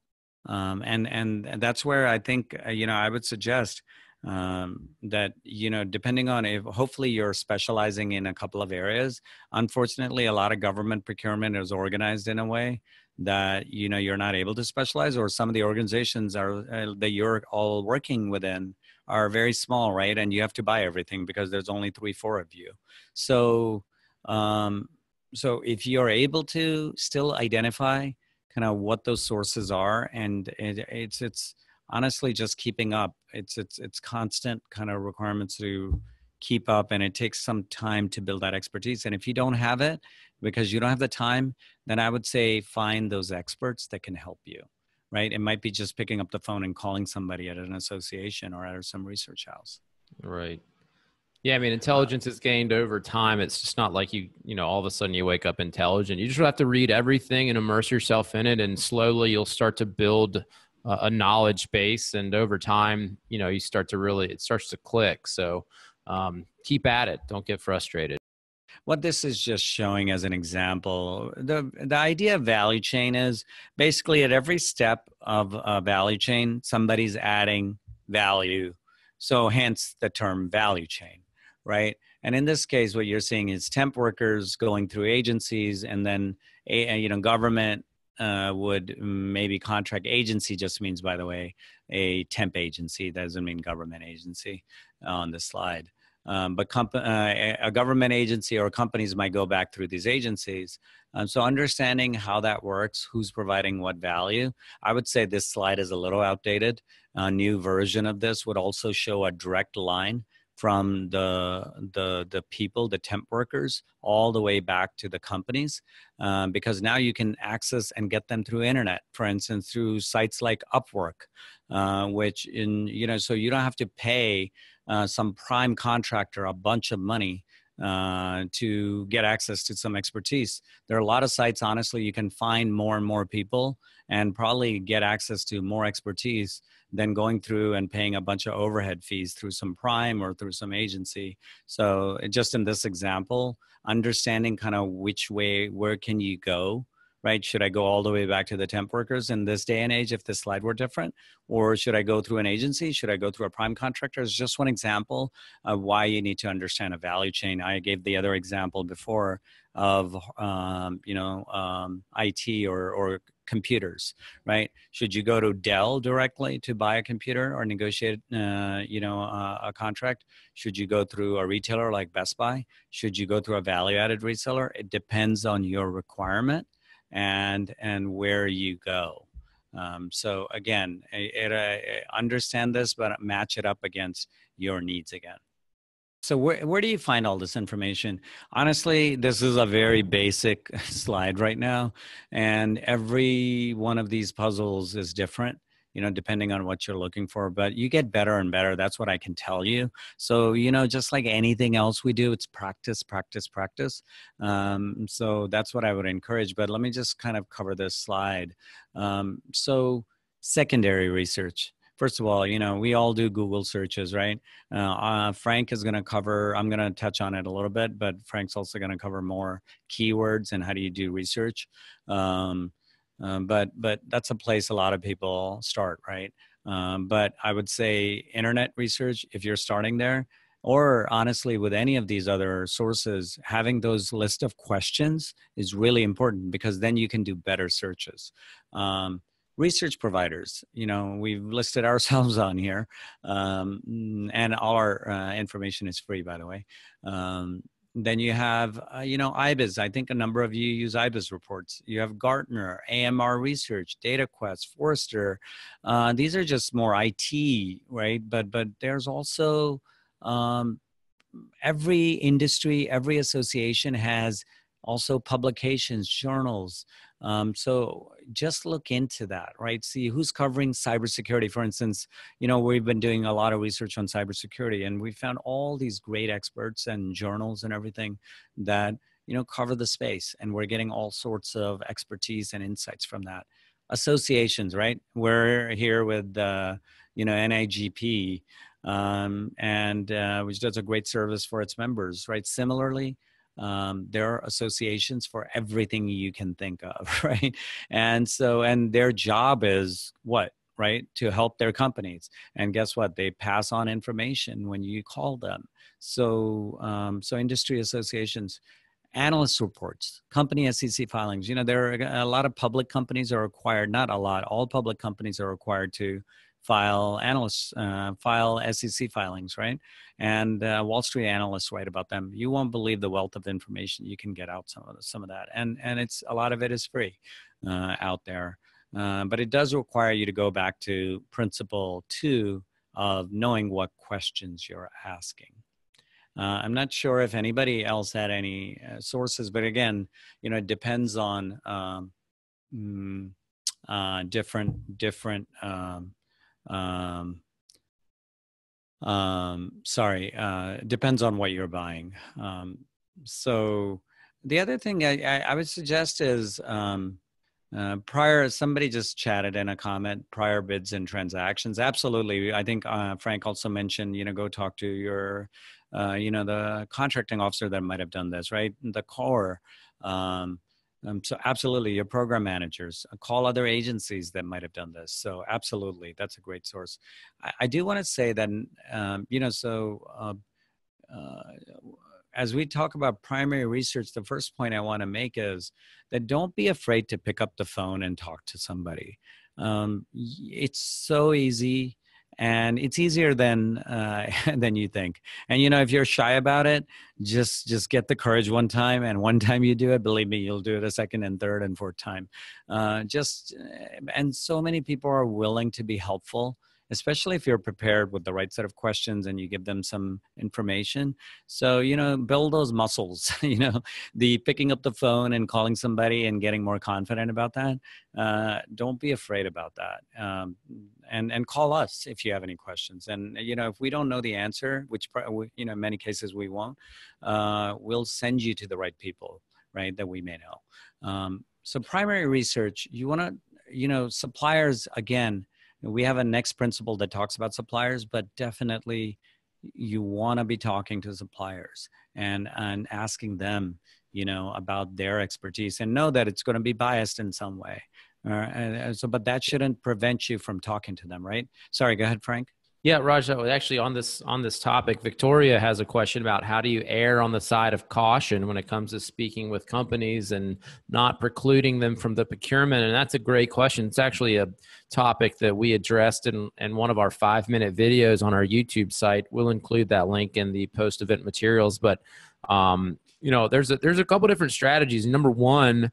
Um, and, and that's where I think, you know, I would suggest um, that, you know, depending on if hopefully you're specializing in a couple of areas. Unfortunately, a lot of government procurement is organized in a way that, you know, you're not able to specialize, or some of the organizations are uh, that you're all working within are very small, right? And you have to buy everything because there's only three, four of you. So, um, so if you're able to still identify kind of what those sources are, and it, it's, it's honestly just keeping up. It's, it's, it's constant kind of requirements to keep up, and it takes some time to build that expertise. And if you don't have it, because you don't have the time, then I would say find those experts that can help you, right? It might be just picking up the phone and calling somebody at an association or at some research house. Right. Yeah, I mean, intelligence is gained over time. It's just not like you, you know, all of a sudden you wake up intelligent. You just have to read everything and immerse yourself in it, and slowly you'll start to build a, a knowledge base. And over time, you know, you start to really, it starts to click. So um, keep at it. Don't get frustrated. What this is just showing as an example, the, the idea of value chain is basically at every step of a value chain, somebody's adding value. So hence the term value chain, right? And in this case, what you're seeing is temp workers going through agencies, and then, you know, government uh, would maybe contract. Agency just means, by the way, a temp agency. That doesn't mean government agency on this slide. Um, but comp uh, a government agency or companies might go back through these agencies. Um, so understanding how that works, who's providing what value. I would say this slide is a little outdated. A new version of this would also show a direct line from the, the, the people, the temp workers, all the way back to the companies, um, because now you can access and get them through internet, for instance, through sites like Upwork, uh, which in, you know, so you don't have to pay uh, some prime contractor a bunch of money uh, to get access to some expertise. There are a lot of sites, honestly, you can find more and more people and probably get access to more expertise than going through and paying a bunch of overhead fees through some prime or through some agency. So just in this example, understanding kind of which way, where can you go, right? Should I go all the way back to the temp workers in this day and age if this slide were different? Or should I go through an agency? Should I go through a prime contractor? It's just one example of why you need to understand a value chain. I gave the other example before of, um, you know, um, I T or, or computers, right? Should you go to Dell directly to buy a computer or negotiate, uh, you know, uh, a contract? Should you go through a retailer like Best Buy? Should you go through a value-added reseller? It depends on your requirement and and where you go. Um, so again, it, it, uh, understand this, but match it up against your needs again. So where, where do you find all this information? Honestly, this is a very basic slide right now. And every one of these puzzles is different, you know, depending on what you're looking for, but you get better and better. That's what I can tell you. So, you know, just like anything else we do, it's practice, practice, practice. Um, so that's what I would encourage, but let me just kind of cover this slide. Um, so secondary research. First of all, you know, we all do Google searches, right? Uh, uh, Frank is going to cover, I'm going to touch on it a little bit, but Frank's also going to cover more keywords and how do you do research. Um, um, but, but that's a place a lot of people start, right? Um, but I would say internet research, if you're starting there, or honestly, with any of these other sources, having those list of questions is really important because then you can do better searches. Um, Research providers, you know, we've listed ourselves on here, um, and all our uh, information is free, by the way. Um, then you have, uh, you know, I B I S. I think a number of you use I B I S reports. You have Gartner, A M R Research, DataQuest, Forrester. Uh, these are just more I T, right? But, but there's also um, every industry, every association has also publications, journals. Um, so just look into that, right? See who's covering cybersecurity. For instance, you know, we've been doing a lot of research on cybersecurity and we found all these great experts and journals and everything that, you know, cover the space. And we're getting all sorts of expertise and insights from that. Associations, right? We're here with, uh, you know, N I G P, um, and uh, which does a great service for its members, right? Similarly, Um, there are associations for everything you can think of, right? And so, and their job is what, right? To help their companies. And guess what? They pass on information when you call them. So, um, so industry associations, analyst reports, company S E C filings, you know, there are a lot of public companies are required, not a lot, all public companies are required to file analysts, uh, file S E C filings, right? And uh, Wall Street analysts write about them. You won't believe the wealth of information you can get out some of the, some of that, and and it's a lot of it is free uh, out there, uh, but it does require you to go back to principle two of knowing what questions you're asking. Uh, I'm not sure if anybody else had any uh, sources, but again, you know, it depends on um, mm, uh, different different. Um, um um sorry uh depends on what you're buying. Um so the other thing i i, I would suggest is um uh, prior, somebody just chatted in a comment, prior bids and transactions. Absolutely. I think uh, Frank also mentioned, you know, go talk to your uh you know, the contracting officer that might have done this, right? The core um Um, so absolutely, your program managers, call other agencies that might have done this. So absolutely, that's a great source. I, I do want to say that, um, you know, so uh, uh, as we talk about primary research, the first point I want to make is that don't be afraid to pick up the phone and talk to somebody. Um, it's so easy. And it's easier than uh, than you think. And you know, if you're shy about it, just just get the courage one time. And one time you do it, believe me, you'll do it a second and third and fourth time. Uh, just and so many people are willing to be helpful especially if you're prepared with the right set of questions and you give them some information. So, you know, build those muscles, you know, the picking up the phone and calling somebody and getting more confident about that. Uh, don't be afraid about that. Um, and, and call us if you have any questions. And, you know, if we don't know the answer, which, you know, in many cases we won't, uh, we'll send you to the right people, right, that we may know. Um, so primary research, you want to, you know, suppliers, again, we have a next principle that talks about suppliers, but definitely you want to be talking to suppliers and, and asking them, you know, about their expertise, and know that it's going to be biased in some way. All right. And so, but that shouldn't prevent you from talking to them, right? Sorry, go ahead, Frank. Yeah, Raj, actually on this, on this topic, Victoria has a question about how do you err on the side of caution when it comes to speaking with companies and not precluding them from the procurement? And that's a great question. It's actually a topic that we addressed in, in one of our five-minute videos on our YouTube site. We'll include that link in the post-event materials. But, um, you know, there's a, there's a couple different strategies. Number one,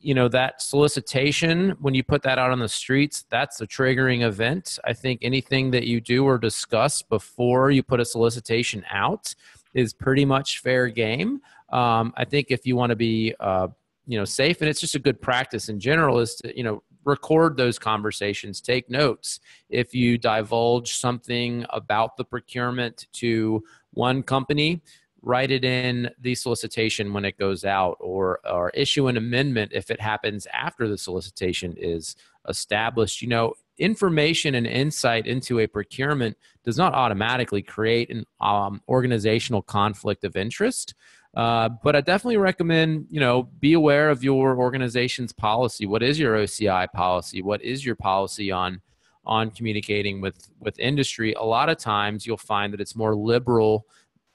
you know, that solicitation, when you put that out on the streets, that's a triggering event. I think anything that you do or discuss before you put a solicitation out is pretty much fair game. Um, I think if you want to be, uh, you know, safe, and it's just a good practice in general, is to, you know, record those conversations, take notes. If you divulge something about the procurement to one company, write it in the solicitation when it goes out, or, or issue an amendment if it happens after the solicitation is established. You know, information and insight into a procurement does not automatically create an um, organizational conflict of interest. Uh, but I definitely recommend, you know, be aware of your organization's policy. What is your O C I policy? What is your policy on, on communicating with, with industry? A lot of times you'll find that it's more liberal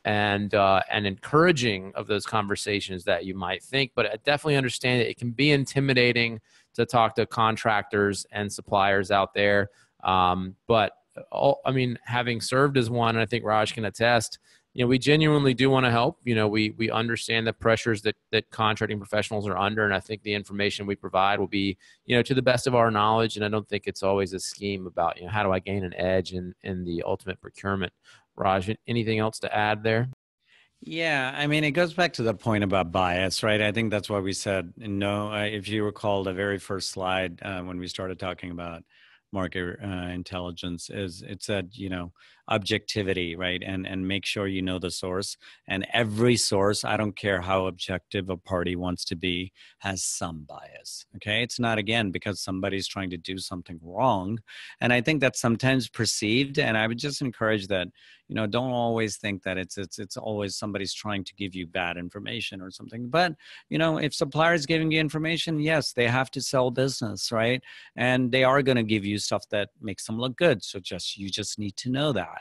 and uh, and encouraging of those conversations that you might think. But I definitely understand that it can be intimidating to talk to contractors and suppliers out there. Um, but all, I mean, having served as one, and I think Raj can attest, you know, we genuinely do want to help. You know, we we understand the pressures that that contracting professionals are under, and I think the information we provide will be, you know, to the best of our knowledge. And I don't think it's always a scheme about, you know, how do I gain an edge in in the ultimate procurement. Raj, anything else to add there? Yeah, I mean, it goes back to the point about bias, right? I think that's why we said no. Uh, if you recall the very first slide uh, when we started talking about market uh, intelligence, is it said, you know, objectivity, right? And and make sure you know the source. And every source, I don't care how objective a party wants to be, has some bias, okay? It's not, again, because somebody's trying to do something wrong. And I think that's sometimes perceived, and I would just encourage that, you know, don't always think that it's, it's, it's always somebody's trying to give you bad information or something. But, you know, if supplier is giving you information, yes, they have to sell business, right? And they are going to give you stuff that makes them look good. So just, you just need to know that.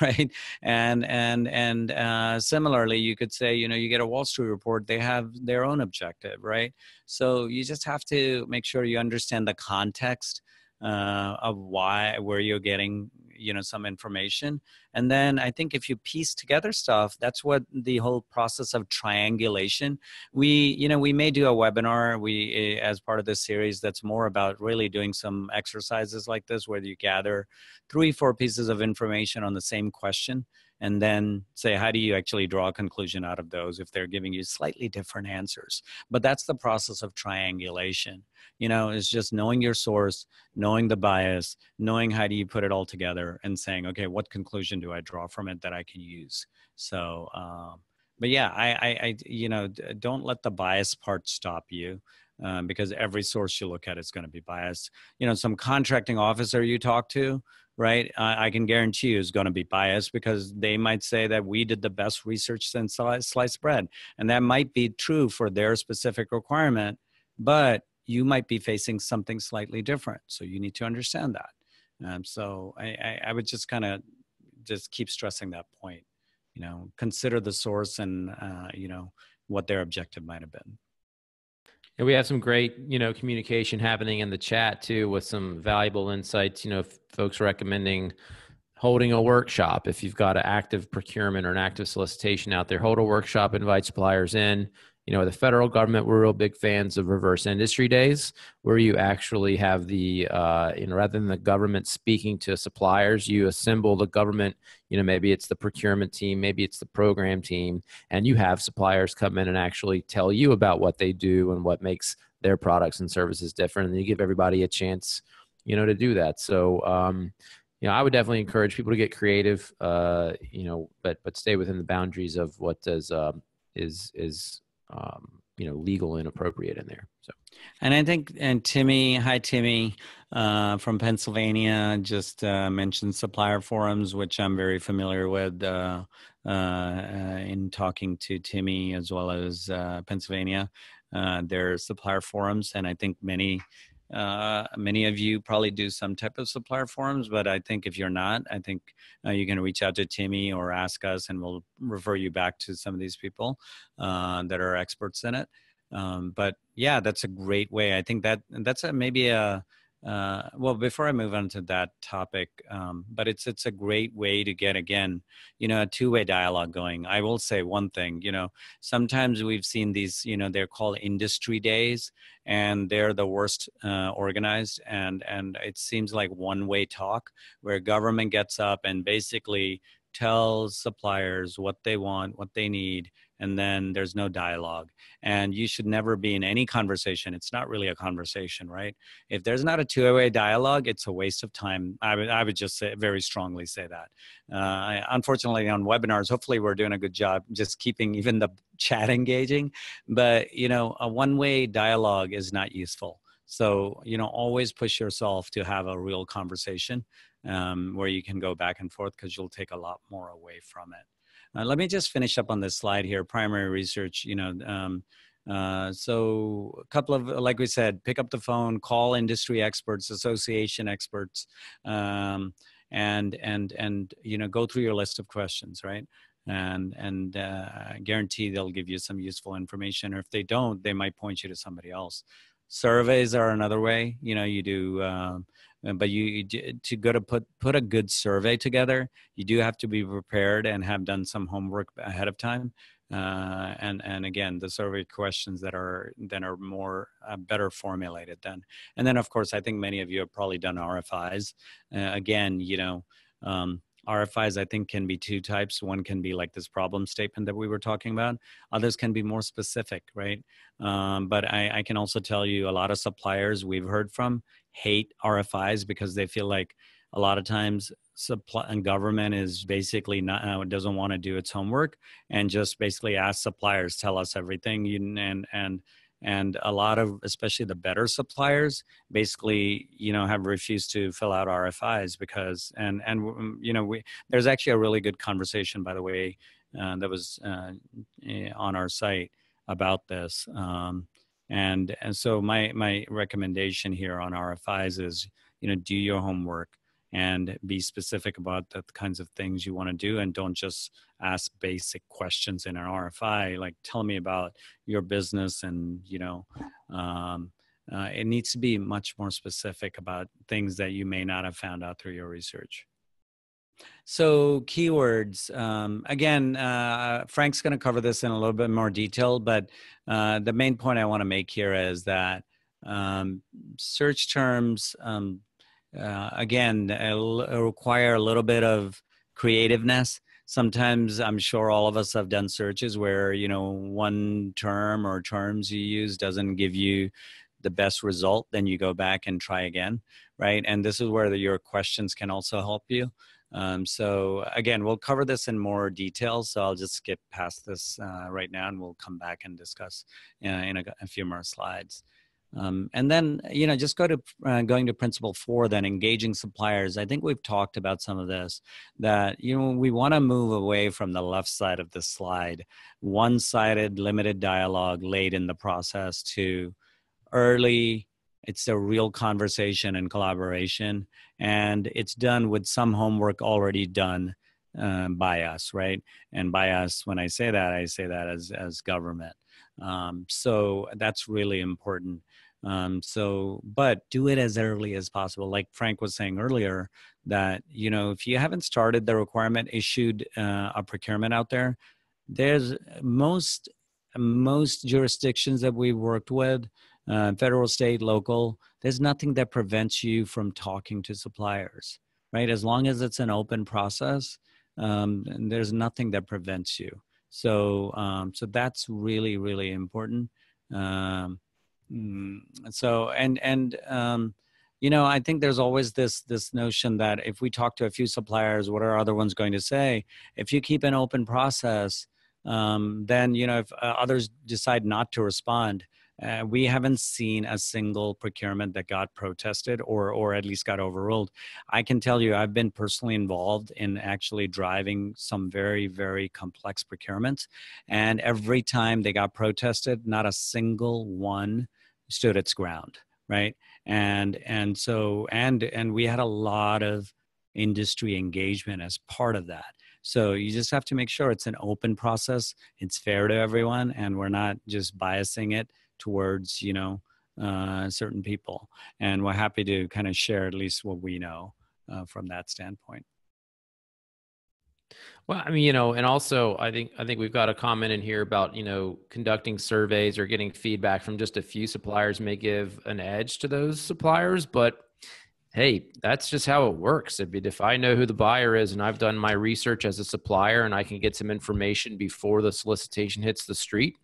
Right. And, and, and uh, similarly, you could say, you know, you get a Wall Street report, they have their own objective, right? So you just have to make sure you understand the context uh, of why, where you're getting, you know, some information. And then I think if you piece together stuff, that's what the whole process of triangulation, we, you know, we may do a webinar, we, as part of this series, that's more about really doing some exercises like this, where you gather three, four pieces of information on the same question, and then say, how do you actually draw a conclusion out of those if they're giving you slightly different answers? But that's the process of triangulation. You know, it's just knowing your source, knowing the bias, knowing how do you put it all together and saying, okay, what conclusion do I draw from it that I can use? So, um, but yeah, I, I, I, you know, don't let the bias part stop you. Um, because every source you look at is going to be biased. You know, some contracting officer you talk to, right? I, I can guarantee you is going to be biased, because they might say that we did the best research since sliced bread. And that might be true for their specific requirement, but you might be facing something slightly different. So you need to understand that. Um, so I, I, I would just kind of just keep stressing that point, you know, consider the source and, uh, you know, what their objective might have been. And we have some great, you know, communication happening in the chat too, with some valuable insights. You know, folks recommending holding a workshop. If you've got an active procurement or an active solicitation out there, hold a workshop, invite suppliers in, you know, the federal government, we're real big fans of reverse industry days, where you actually have the, uh, you know, rather than the government speaking to suppliers, you assemble the government, you know, maybe it's the procurement team, maybe it's the program team, and you have suppliers come in and actually tell you about what they do and what makes their products and services different. And you give everybody a chance, you know, to do that. So, um, you know, I would definitely encourage people to get creative, uh, you know, but, but stay within the boundaries of what does, um, is, is, um, you know, legal and appropriate in there. So, and I think, and Timmy, hi, Timmy, uh, from Pennsylvania, just, uh, mentioned supplier forums, which I'm very familiar with, uh, uh, uh in talking to Timmy, as well as, uh, Pennsylvania, uh, their supplier forums. And I think many, Uh, many of you probably do some type of supplier forums, but I think if you're not, I think uh, you can reach out to Timmy or ask us, and we'll refer you back to some of these people uh, that are experts in it. Um, but yeah, that's a great way. I think that that's a, maybe a, uh, well, before I move on to that topic, um, but it's, it's a great way to get, again, you know, a two-way dialogue going. I will say one thing, you know, sometimes we've seen these, you know, they're called industry days, and they're the worst uh, organized. And, and it seems like one-way talk where government gets up and basically tells suppliers what they want, what they need, and then there's no dialogue. And you should never be in any conversation. It's not really a conversation, right? If there's not a two-way dialogue, it's a waste of time. I would, I would just say, very strongly say that. Uh, I, unfortunately, on webinars, hopefully we're doing a good job just keeping even the chat engaging. But, you know, a one-way dialogue is not useful. So, you know, always push yourself to have a real conversation um, where you can go back and forth, because you'll take a lot more away from it. Uh, let me just finish up on this slide here, primary research, you know, um, uh, so a couple of, like we said, pick up the phone, call industry experts, association experts, um, and, and, and, you know, go through your list of questions, right? And, and uh, I guarantee they'll give you some useful information, or if they don't, they might point you to somebody else. Surveys are another way, you know, you do, uh, but you, you to go to put, put a good survey together, you do have to be prepared and have done some homework ahead of time. Uh, and, and again, the survey questions that are, that are more, uh, better formulated then. And then of course, I think many of you have probably done R F Is. Uh, again, you know, um, R F Is, I think, can be two types. One can be like this problem statement that we were talking about. Others can be more specific, right? Um, but I, I can also tell you a lot of suppliers we've heard from hate R F Is because they feel like a lot of times supply and government is basically not, uh, doesn't want to do its homework and just basically ask suppliers, tell us everything. You, and, and, and a lot of, especially the better suppliers, basically, you know, have refused to fill out R F Is because, and, and you know, we, there's actually a really good conversation, by the way, uh, that was uh, on our site about this. Um, and, and so my, my recommendation here on R F Is is, you know, do your homework and be specific about the kinds of things you want to do, and don't just ask basic questions in an R F I, like tell me about your business, and, you know, um, uh, it needs to be much more specific about things that you may not have found out through your research. So keywords, um, again, uh, Frank's going to cover this in a little bit more detail, but uh, the main point I want to make here is that um, search terms, um, Uh, again, it'll require a little bit of creativeness. Sometimes I'm sure all of us have done searches where, you know, one term or terms you use doesn't give you the best result. Then you go back and try again, right? And this is where the, your questions can also help you. Um, so again, we'll cover this in more detail. So I'll just skip past this uh, right now, and we'll come back and discuss uh, in a, a few more slides. Um, and then, you know, just go to uh, going to principle four, then engaging suppliers. I think we've talked about some of this, that, you know, we want to move away from the left side of the slide, one-sided limited dialogue late in the process, to early. It's a real conversation and collaboration, and it's done with some homework already done uh, by us, right? And by us, when I say that, I say that as, as government. Um, so that's really important. Um, so, but do it as early as possible. Like Frank was saying earlier, that, you know, if you haven't started the requirement issued, uh, a procurement out there, there's most most jurisdictions that we worked with, uh, federal, state, local, there's nothing that prevents you from talking to suppliers, right? As long as it's an open process, um, and there's nothing that prevents you. So, um, so that's really, really important. Um, so, and, and, um, you know, I think there's always this, this notion that if we talk to a few suppliers, what are other ones going to say? If you keep an open process, um, then, you know, if uh, others decide not to respond, uh, we haven't seen a single procurement that got protested or, or at least got overruled. I can tell you, I've been personally involved in actually driving some very, very complex procurements. And every time they got protested, not a single one stood its ground, right? And, and so, and, and we had a lot of industry engagement as part of that. So you just have to make sure it's an open process. It's fair to everyone. And we're not just biasing it towards, you know, uh, certain people. And we're happy to kind of share at least what we know uh, from that standpoint. Well, I mean, you know, and also I think, I think we've got a comment in here about, you know, conducting surveys or getting feedback from just a few suppliers may give an edge to those suppliers, but hey, that's just how it works. I mean, if I know who the buyer is and I've done my research as a supplier and I can get some information before the solicitation hits the street,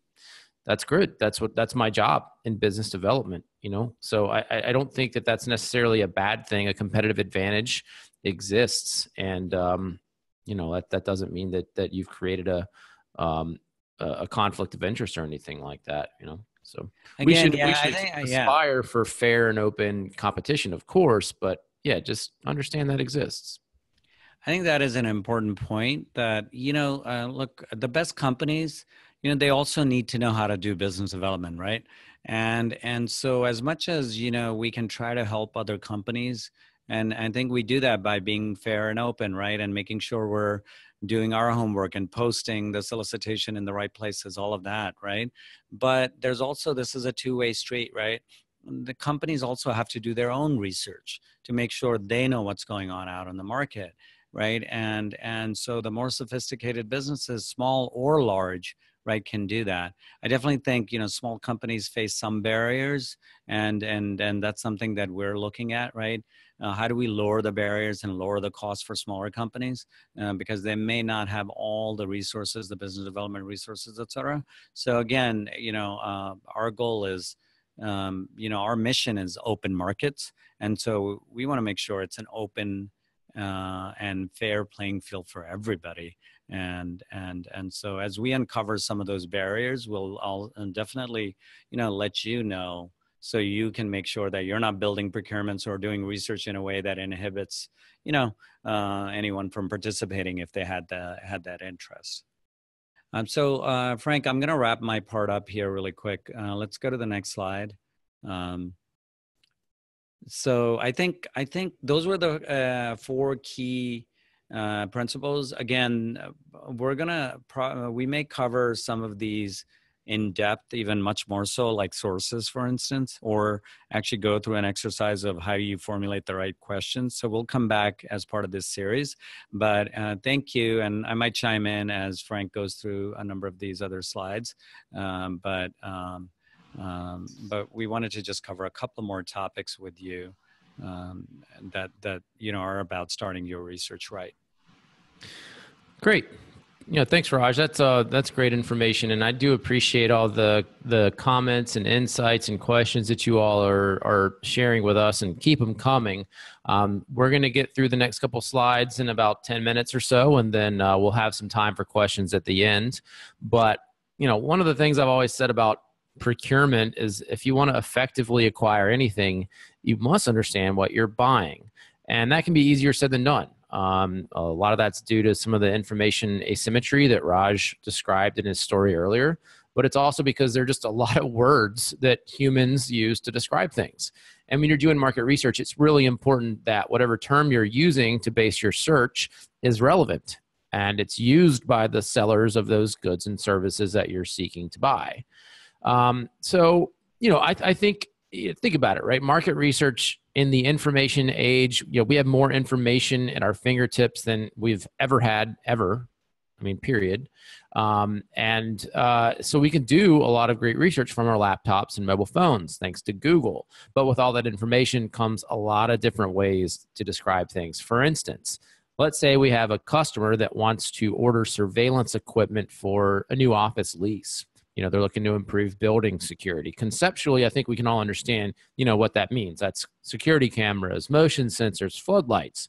that's good. That's what, that's my job in business development, you know? So I, I don't think that that's necessarily a bad thing. A competitive advantage exists. And, um, you know, that, that doesn't mean that, that you've created a, um, a conflict of interest or anything like that, you know? So Again, we should, yeah, we should think, aspire yeah. for fair and open competition, of course, but yeah, just understand that exists. I think that is an important point that, you know, uh, look, the best companies, you know, they also need to know how to do business development, right? And, and so as much as, you know, we can try to help other companies, and I think we do that by being fair and open, right? And making sure we're doing our homework and posting the solicitation in the right places, all of that, right? But there's also, this is a two-way street, right? The companies also have to do their own research to make sure they know what's going on out in the market, right? And, and so the more sophisticated businesses, small or large, right, can do that. I definitely think, you know, small companies face some barriers, and, and, and that's something that we're looking at, right? Uh, how do we lower the barriers and lower the cost for smaller companies? Uh, because they may not have all the resources, the business development resources, et cetera. So again, you know, uh, our goal is, um, you know, our mission is open markets. And so we want to make sure it's an open uh, and fair playing field for everybody. And, and, and so as we uncover some of those barriers, we'll I'll definitely, you know, let you know, so you can make sure that you're not building procurements or doing research in a way that inhibits, you know, uh, anyone from participating if they had the, had that interest. Um, so, uh, Frank, I'm going to wrap my part up here really quick. Uh, let's go to the next slide. Um, so I think, I think those were the uh, four key uh, principles. Again, we're going to, pro we may cover some of these in depth, even much more so, like sources, for instance, or actually go through an exercise of how you formulate the right questions. So we'll come back as part of this series, but uh, thank you. And I might chime in as Frank goes through a number of these other slides, um, but, um, um, but we wanted to just cover a couple more topics with you um, that, that, you know, are about starting your research right. Great. Yeah, thanks, Raj. That's uh, that's great information, and I do appreciate all the the comments and insights and questions that you all are are sharing with us, and keep them coming. Um, we're going to get through the next couple slides in about ten minutes or so, and then uh, we'll have some time for questions at the end. But you know, one of the things I've always said about procurement is if you want to effectively acquire anything, you must understand what you're buying, and that can be easier said than done. Um, a lot of that's due to some of the information asymmetry that Raj described in his story earlier, but it's also because there are just a lot of words that humans use to describe things. And when you're doing market research, it's really important that whatever term you're using to base your search is relevant and it's used by the sellers of those goods and services that you're seeking to buy. Um, so, you know, I, I think, think about it, right? Market research in the information age, you know, we have more information at our fingertips than we've ever had, ever. I mean, period. Um, and uh, so we can do a lot of great research from our laptops and mobile phones, thanks to Google. But with all that information comes a lot of different ways to describe things. For instance, let's say we have a customer that wants to order surveillance equipment for a new office lease. You know, they're looking to improve building security. Conceptually, I think we can all understand, you know, what that means. That's security cameras, motion sensors, floodlights.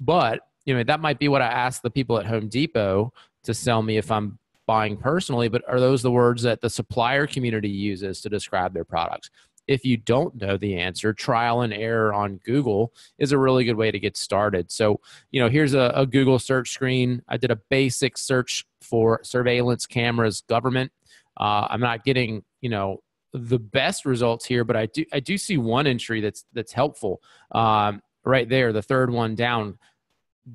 But you know, that might be what I ask the people at Home Depot to sell me if I'm buying personally, but are those the words that the supplier community uses to describe their products? If you don't know the answer, trial and error on Google is a really good way to get started. So, you know, here's a, a Google search screen. I did a basic search for surveillance cameras, government. Uh, I'm not getting, you know, the best results here, but I do, I do see one entry that's, that's helpful. Um, right there, the third one down.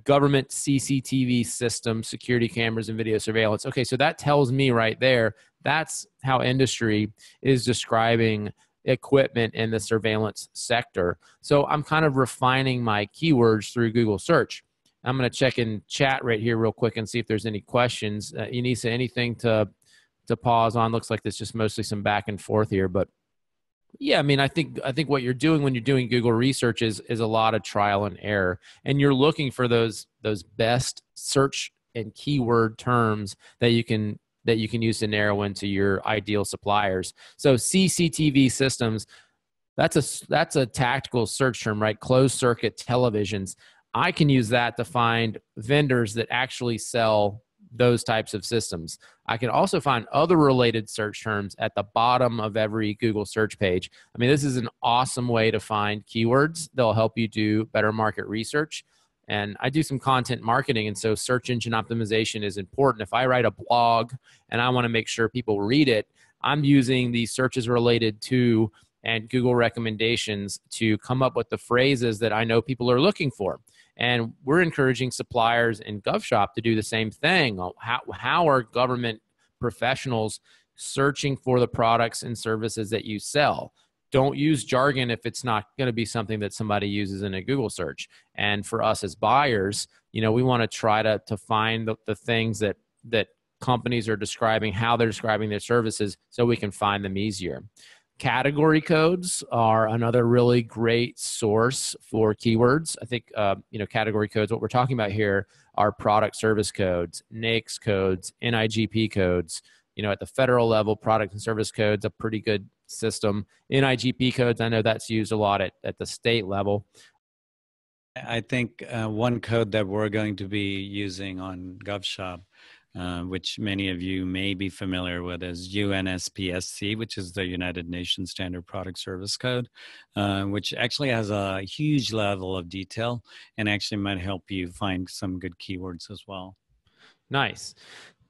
Government C C T V system, security cameras and video surveillance. Okay, so that tells me right there, that's how industry is describing equipment in the surveillance sector. So I'm kind of refining my keywords through Google search. I'm going to check in chat right here real quick and see if there's any questions. Uh, Yanisa, anything to, to pause on? Looks like there's just mostly some back and forth here, but yeah, I mean, I think I think what you're doing when you're doing Google research is is a lot of trial and error, and you're looking for those those best search and keyword terms that you can that you can use to narrow into your ideal suppliers. So C C T V systems, that's a that's a tactical search term, right? Closed circuit televisions. I can use that to find vendors that actually sell those types of systems. I can also find other related search terms at the bottom of every Google search page. I mean, this is an awesome way to find keywords. They'll help you do better market research. And I do some content marketing, and so search engine optimization is important. If I write a blog and I want to make sure people read it, I'm using the searches related to and Google recommendations to come up with the phrases that I know people are looking for. And we're encouraging suppliers in GovShop to do the same thing. How, how are government professionals searching for the products and services that you sell? Don't use jargon if it's not going to be something that somebody uses in a Google search. And for us as buyers, you know, we want to try to, to find the, the things that, that companies are describing, how they're describing their services, so we can find them easier. Category codes are another really great source for keywords. I think, uh, you know, category codes, what we're talking about here are product service codes, NAICS codes, N I G P codes. You know, at the federal level, product and service codes, a pretty good system. N I G P codes, I know that's used a lot at, at the state level. I think uh, one code that we're going to be using on GovShop, Uh, which many of you may be familiar with, is U N S P S C, which is the United Nations Standard Product Service Code, uh, which actually has a huge level of detail and actually might help you find some good keywords as well. Nice.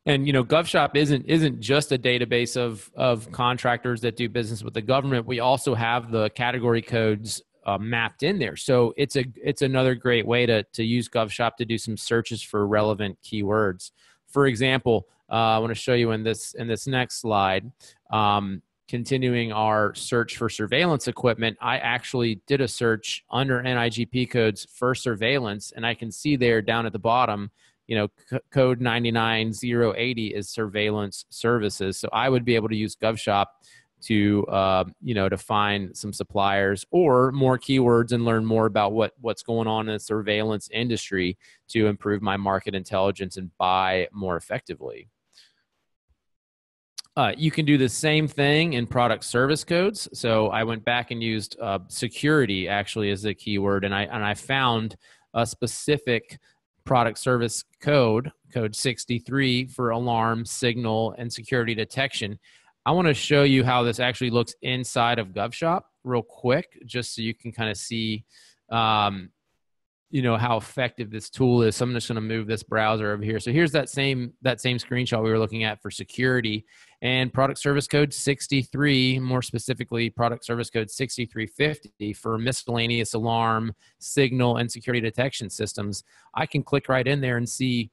And, you know, GovShop isn't, isn't just a database of, of contractors that do business with the government. We also have the category codes Uh, mapped in there. So it's a it's another great way to, to use GovShop to do some searches for relevant keywords. For example, uh, I want to show you in this in this next slide, um, continuing our search for surveillance equipment, I actually did a search under N I G P codes for surveillance, and I can see there down at the bottom, you know, code nine nine zero eight zero is surveillance services. So I would be able to use GovShop to, uh, you know, to find some suppliers or more keywords and learn more about what, what's going on in the surveillance industry to improve my market intelligence and buy more effectively. Uh, you can do the same thing in product service codes. So I went back and used uh, security actually as a keyword, and I, and I found a specific product service code, code sixty-three, for alarm, signal, and security detection. I want to show you how this actually looks inside of GovShop real quick, just so you can kind of see, um, you know, how effective this tool is. So I'm just going to move this browser over here. So here's that same, that same screenshot we were looking at for security, and product service code sixty-three, more specifically product service code sixty-three fifty for miscellaneous alarm, signal, and security detection systems. I can click right in there and see,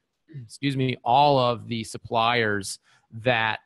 excuse me, all of the suppliers that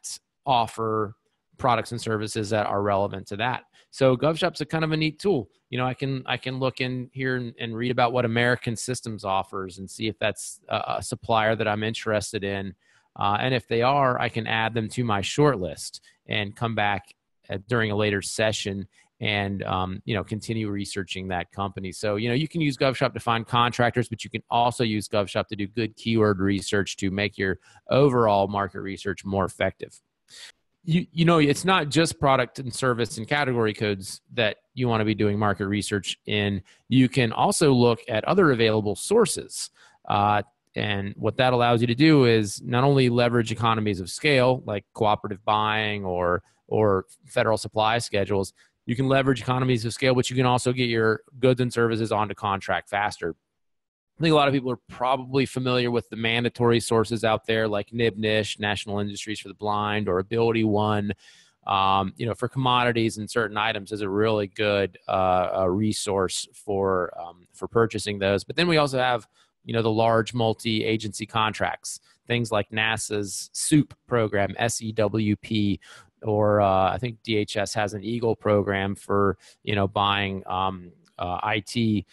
offer products and services that are relevant to that. So GovShop's a kind of a neat tool. You know, I can, I can look in here and, and read about what American Systems offers and see if that's a, a supplier that I'm interested in. Uh, and if they are, I can add them to my short list and come back at, during a later session and, um, you know, continue researching that company. So, you know, you can use GovShop to find contractors, but you can also use GovShop to do good keyword research to make your overall market research more effective. You, you know, it's not just product and service and category codes that you want to be doing market research in. You can also look at other available sources. Uh, and what that allows you to do is not only leverage economies of scale, like cooperative buying or, or federal supply schedules, you can leverage economies of scale, but you can also get your goods and services onto contract faster. I think a lot of people are probably familiar with the mandatory sources out there like NIBNISH, National Industries for the Blind, or Ability One. Um, you know, for commodities and certain items is a really good uh, a resource for, um, for purchasing those. But then we also have, you know, the large multi-agency contracts, things like NASA's SOUP program, S E W P, or uh, I think D H S has an Eagle program for, you know, buying um, uh, I T.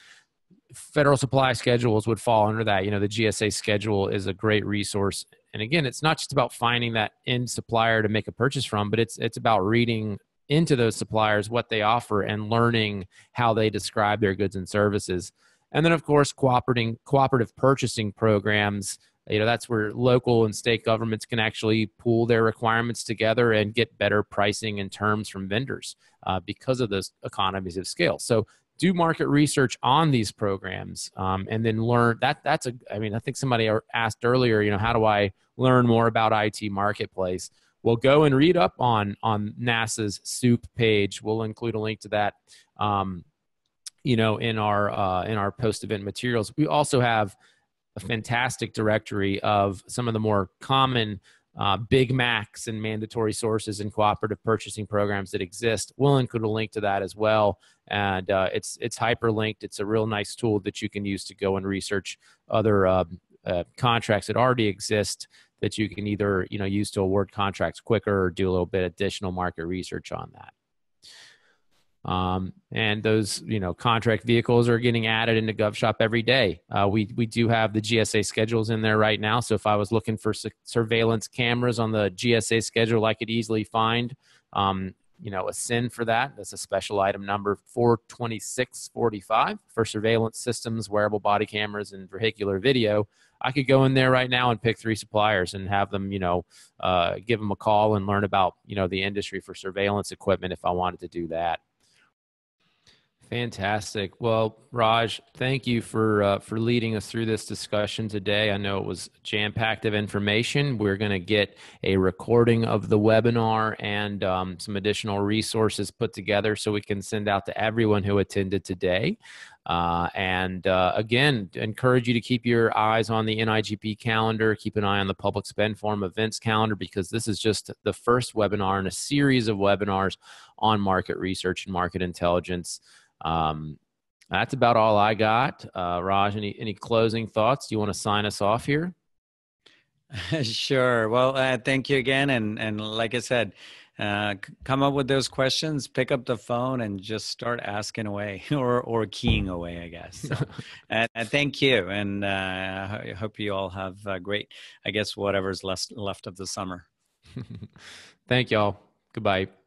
Federal supply schedules would fall under that. You know, the G S A schedule is a great resource. And again, it's not just about finding that end supplier to make a purchase from, but it's, it's about reading into those suppliers, what they offer, and learning how they describe their goods and services. And then of course, cooperating, cooperative purchasing programs, you know, that's where local and state governments can actually pool their requirements together and get better pricing and terms from vendors uh, because of those economies of scale. So do market research on these programs um, and then learn that that's a, I mean, I think somebody asked earlier, you know, how do I learn more about I T marketplace? Well, go and read up on, on NASA's SOUP page. We'll include a link to that, um, you know, in our, uh, in our post-event materials. We also have a fantastic directory of some of the more common Uh, Big Macs and mandatory sources and cooperative purchasing programs that exist. We'll include a link to that as well. And uh, it's, it's hyperlinked. It's a real nice tool that you can use to go and research other uh, uh, contracts that already exist that you can either, you know, use to award contracts quicker or do a little bit additional market research on that. Um, and those, you know, contract vehicles are getting added into GovShop every day. Uh, we, we do have the G S A schedules in there right now. So if I was looking for su surveillance cameras on the G S A schedule, I could easily find, um, you know, a S I N for that. That's a special item number four twenty-six forty-five for surveillance systems, wearable body cameras, and vehicular video. I could go in there right now and pick three suppliers and have them, you know, uh, give them a call and learn about, you know, the industry for surveillance equipment if I wanted to do that. Fantastic. Well, Raj, thank you for uh, for leading us through this discussion today. I know it was jam-packed of information. We're going to get a recording of the webinar and um, some additional resources put together so we can send out to everyone who attended today. Uh, and uh, again, encourage you to keep your eyes on the N I G P calendar, keep an eye on the Public Spend Forum events calendar, because this is just the first webinar in a series of webinars on market research and market intelligence. Um, that's about all I got. Uh, Raj, any, any closing thoughts? Do you want to sign us off here? Sure. Well, uh, thank you again. And, and like I said, uh, come up with those questions, pick up the phone and just start asking away or, or keying away, I guess. So, uh, thank you. And, uh, I hope you all have a great, I guess, whatever's left, left of the summer. Thank y'all. Goodbye.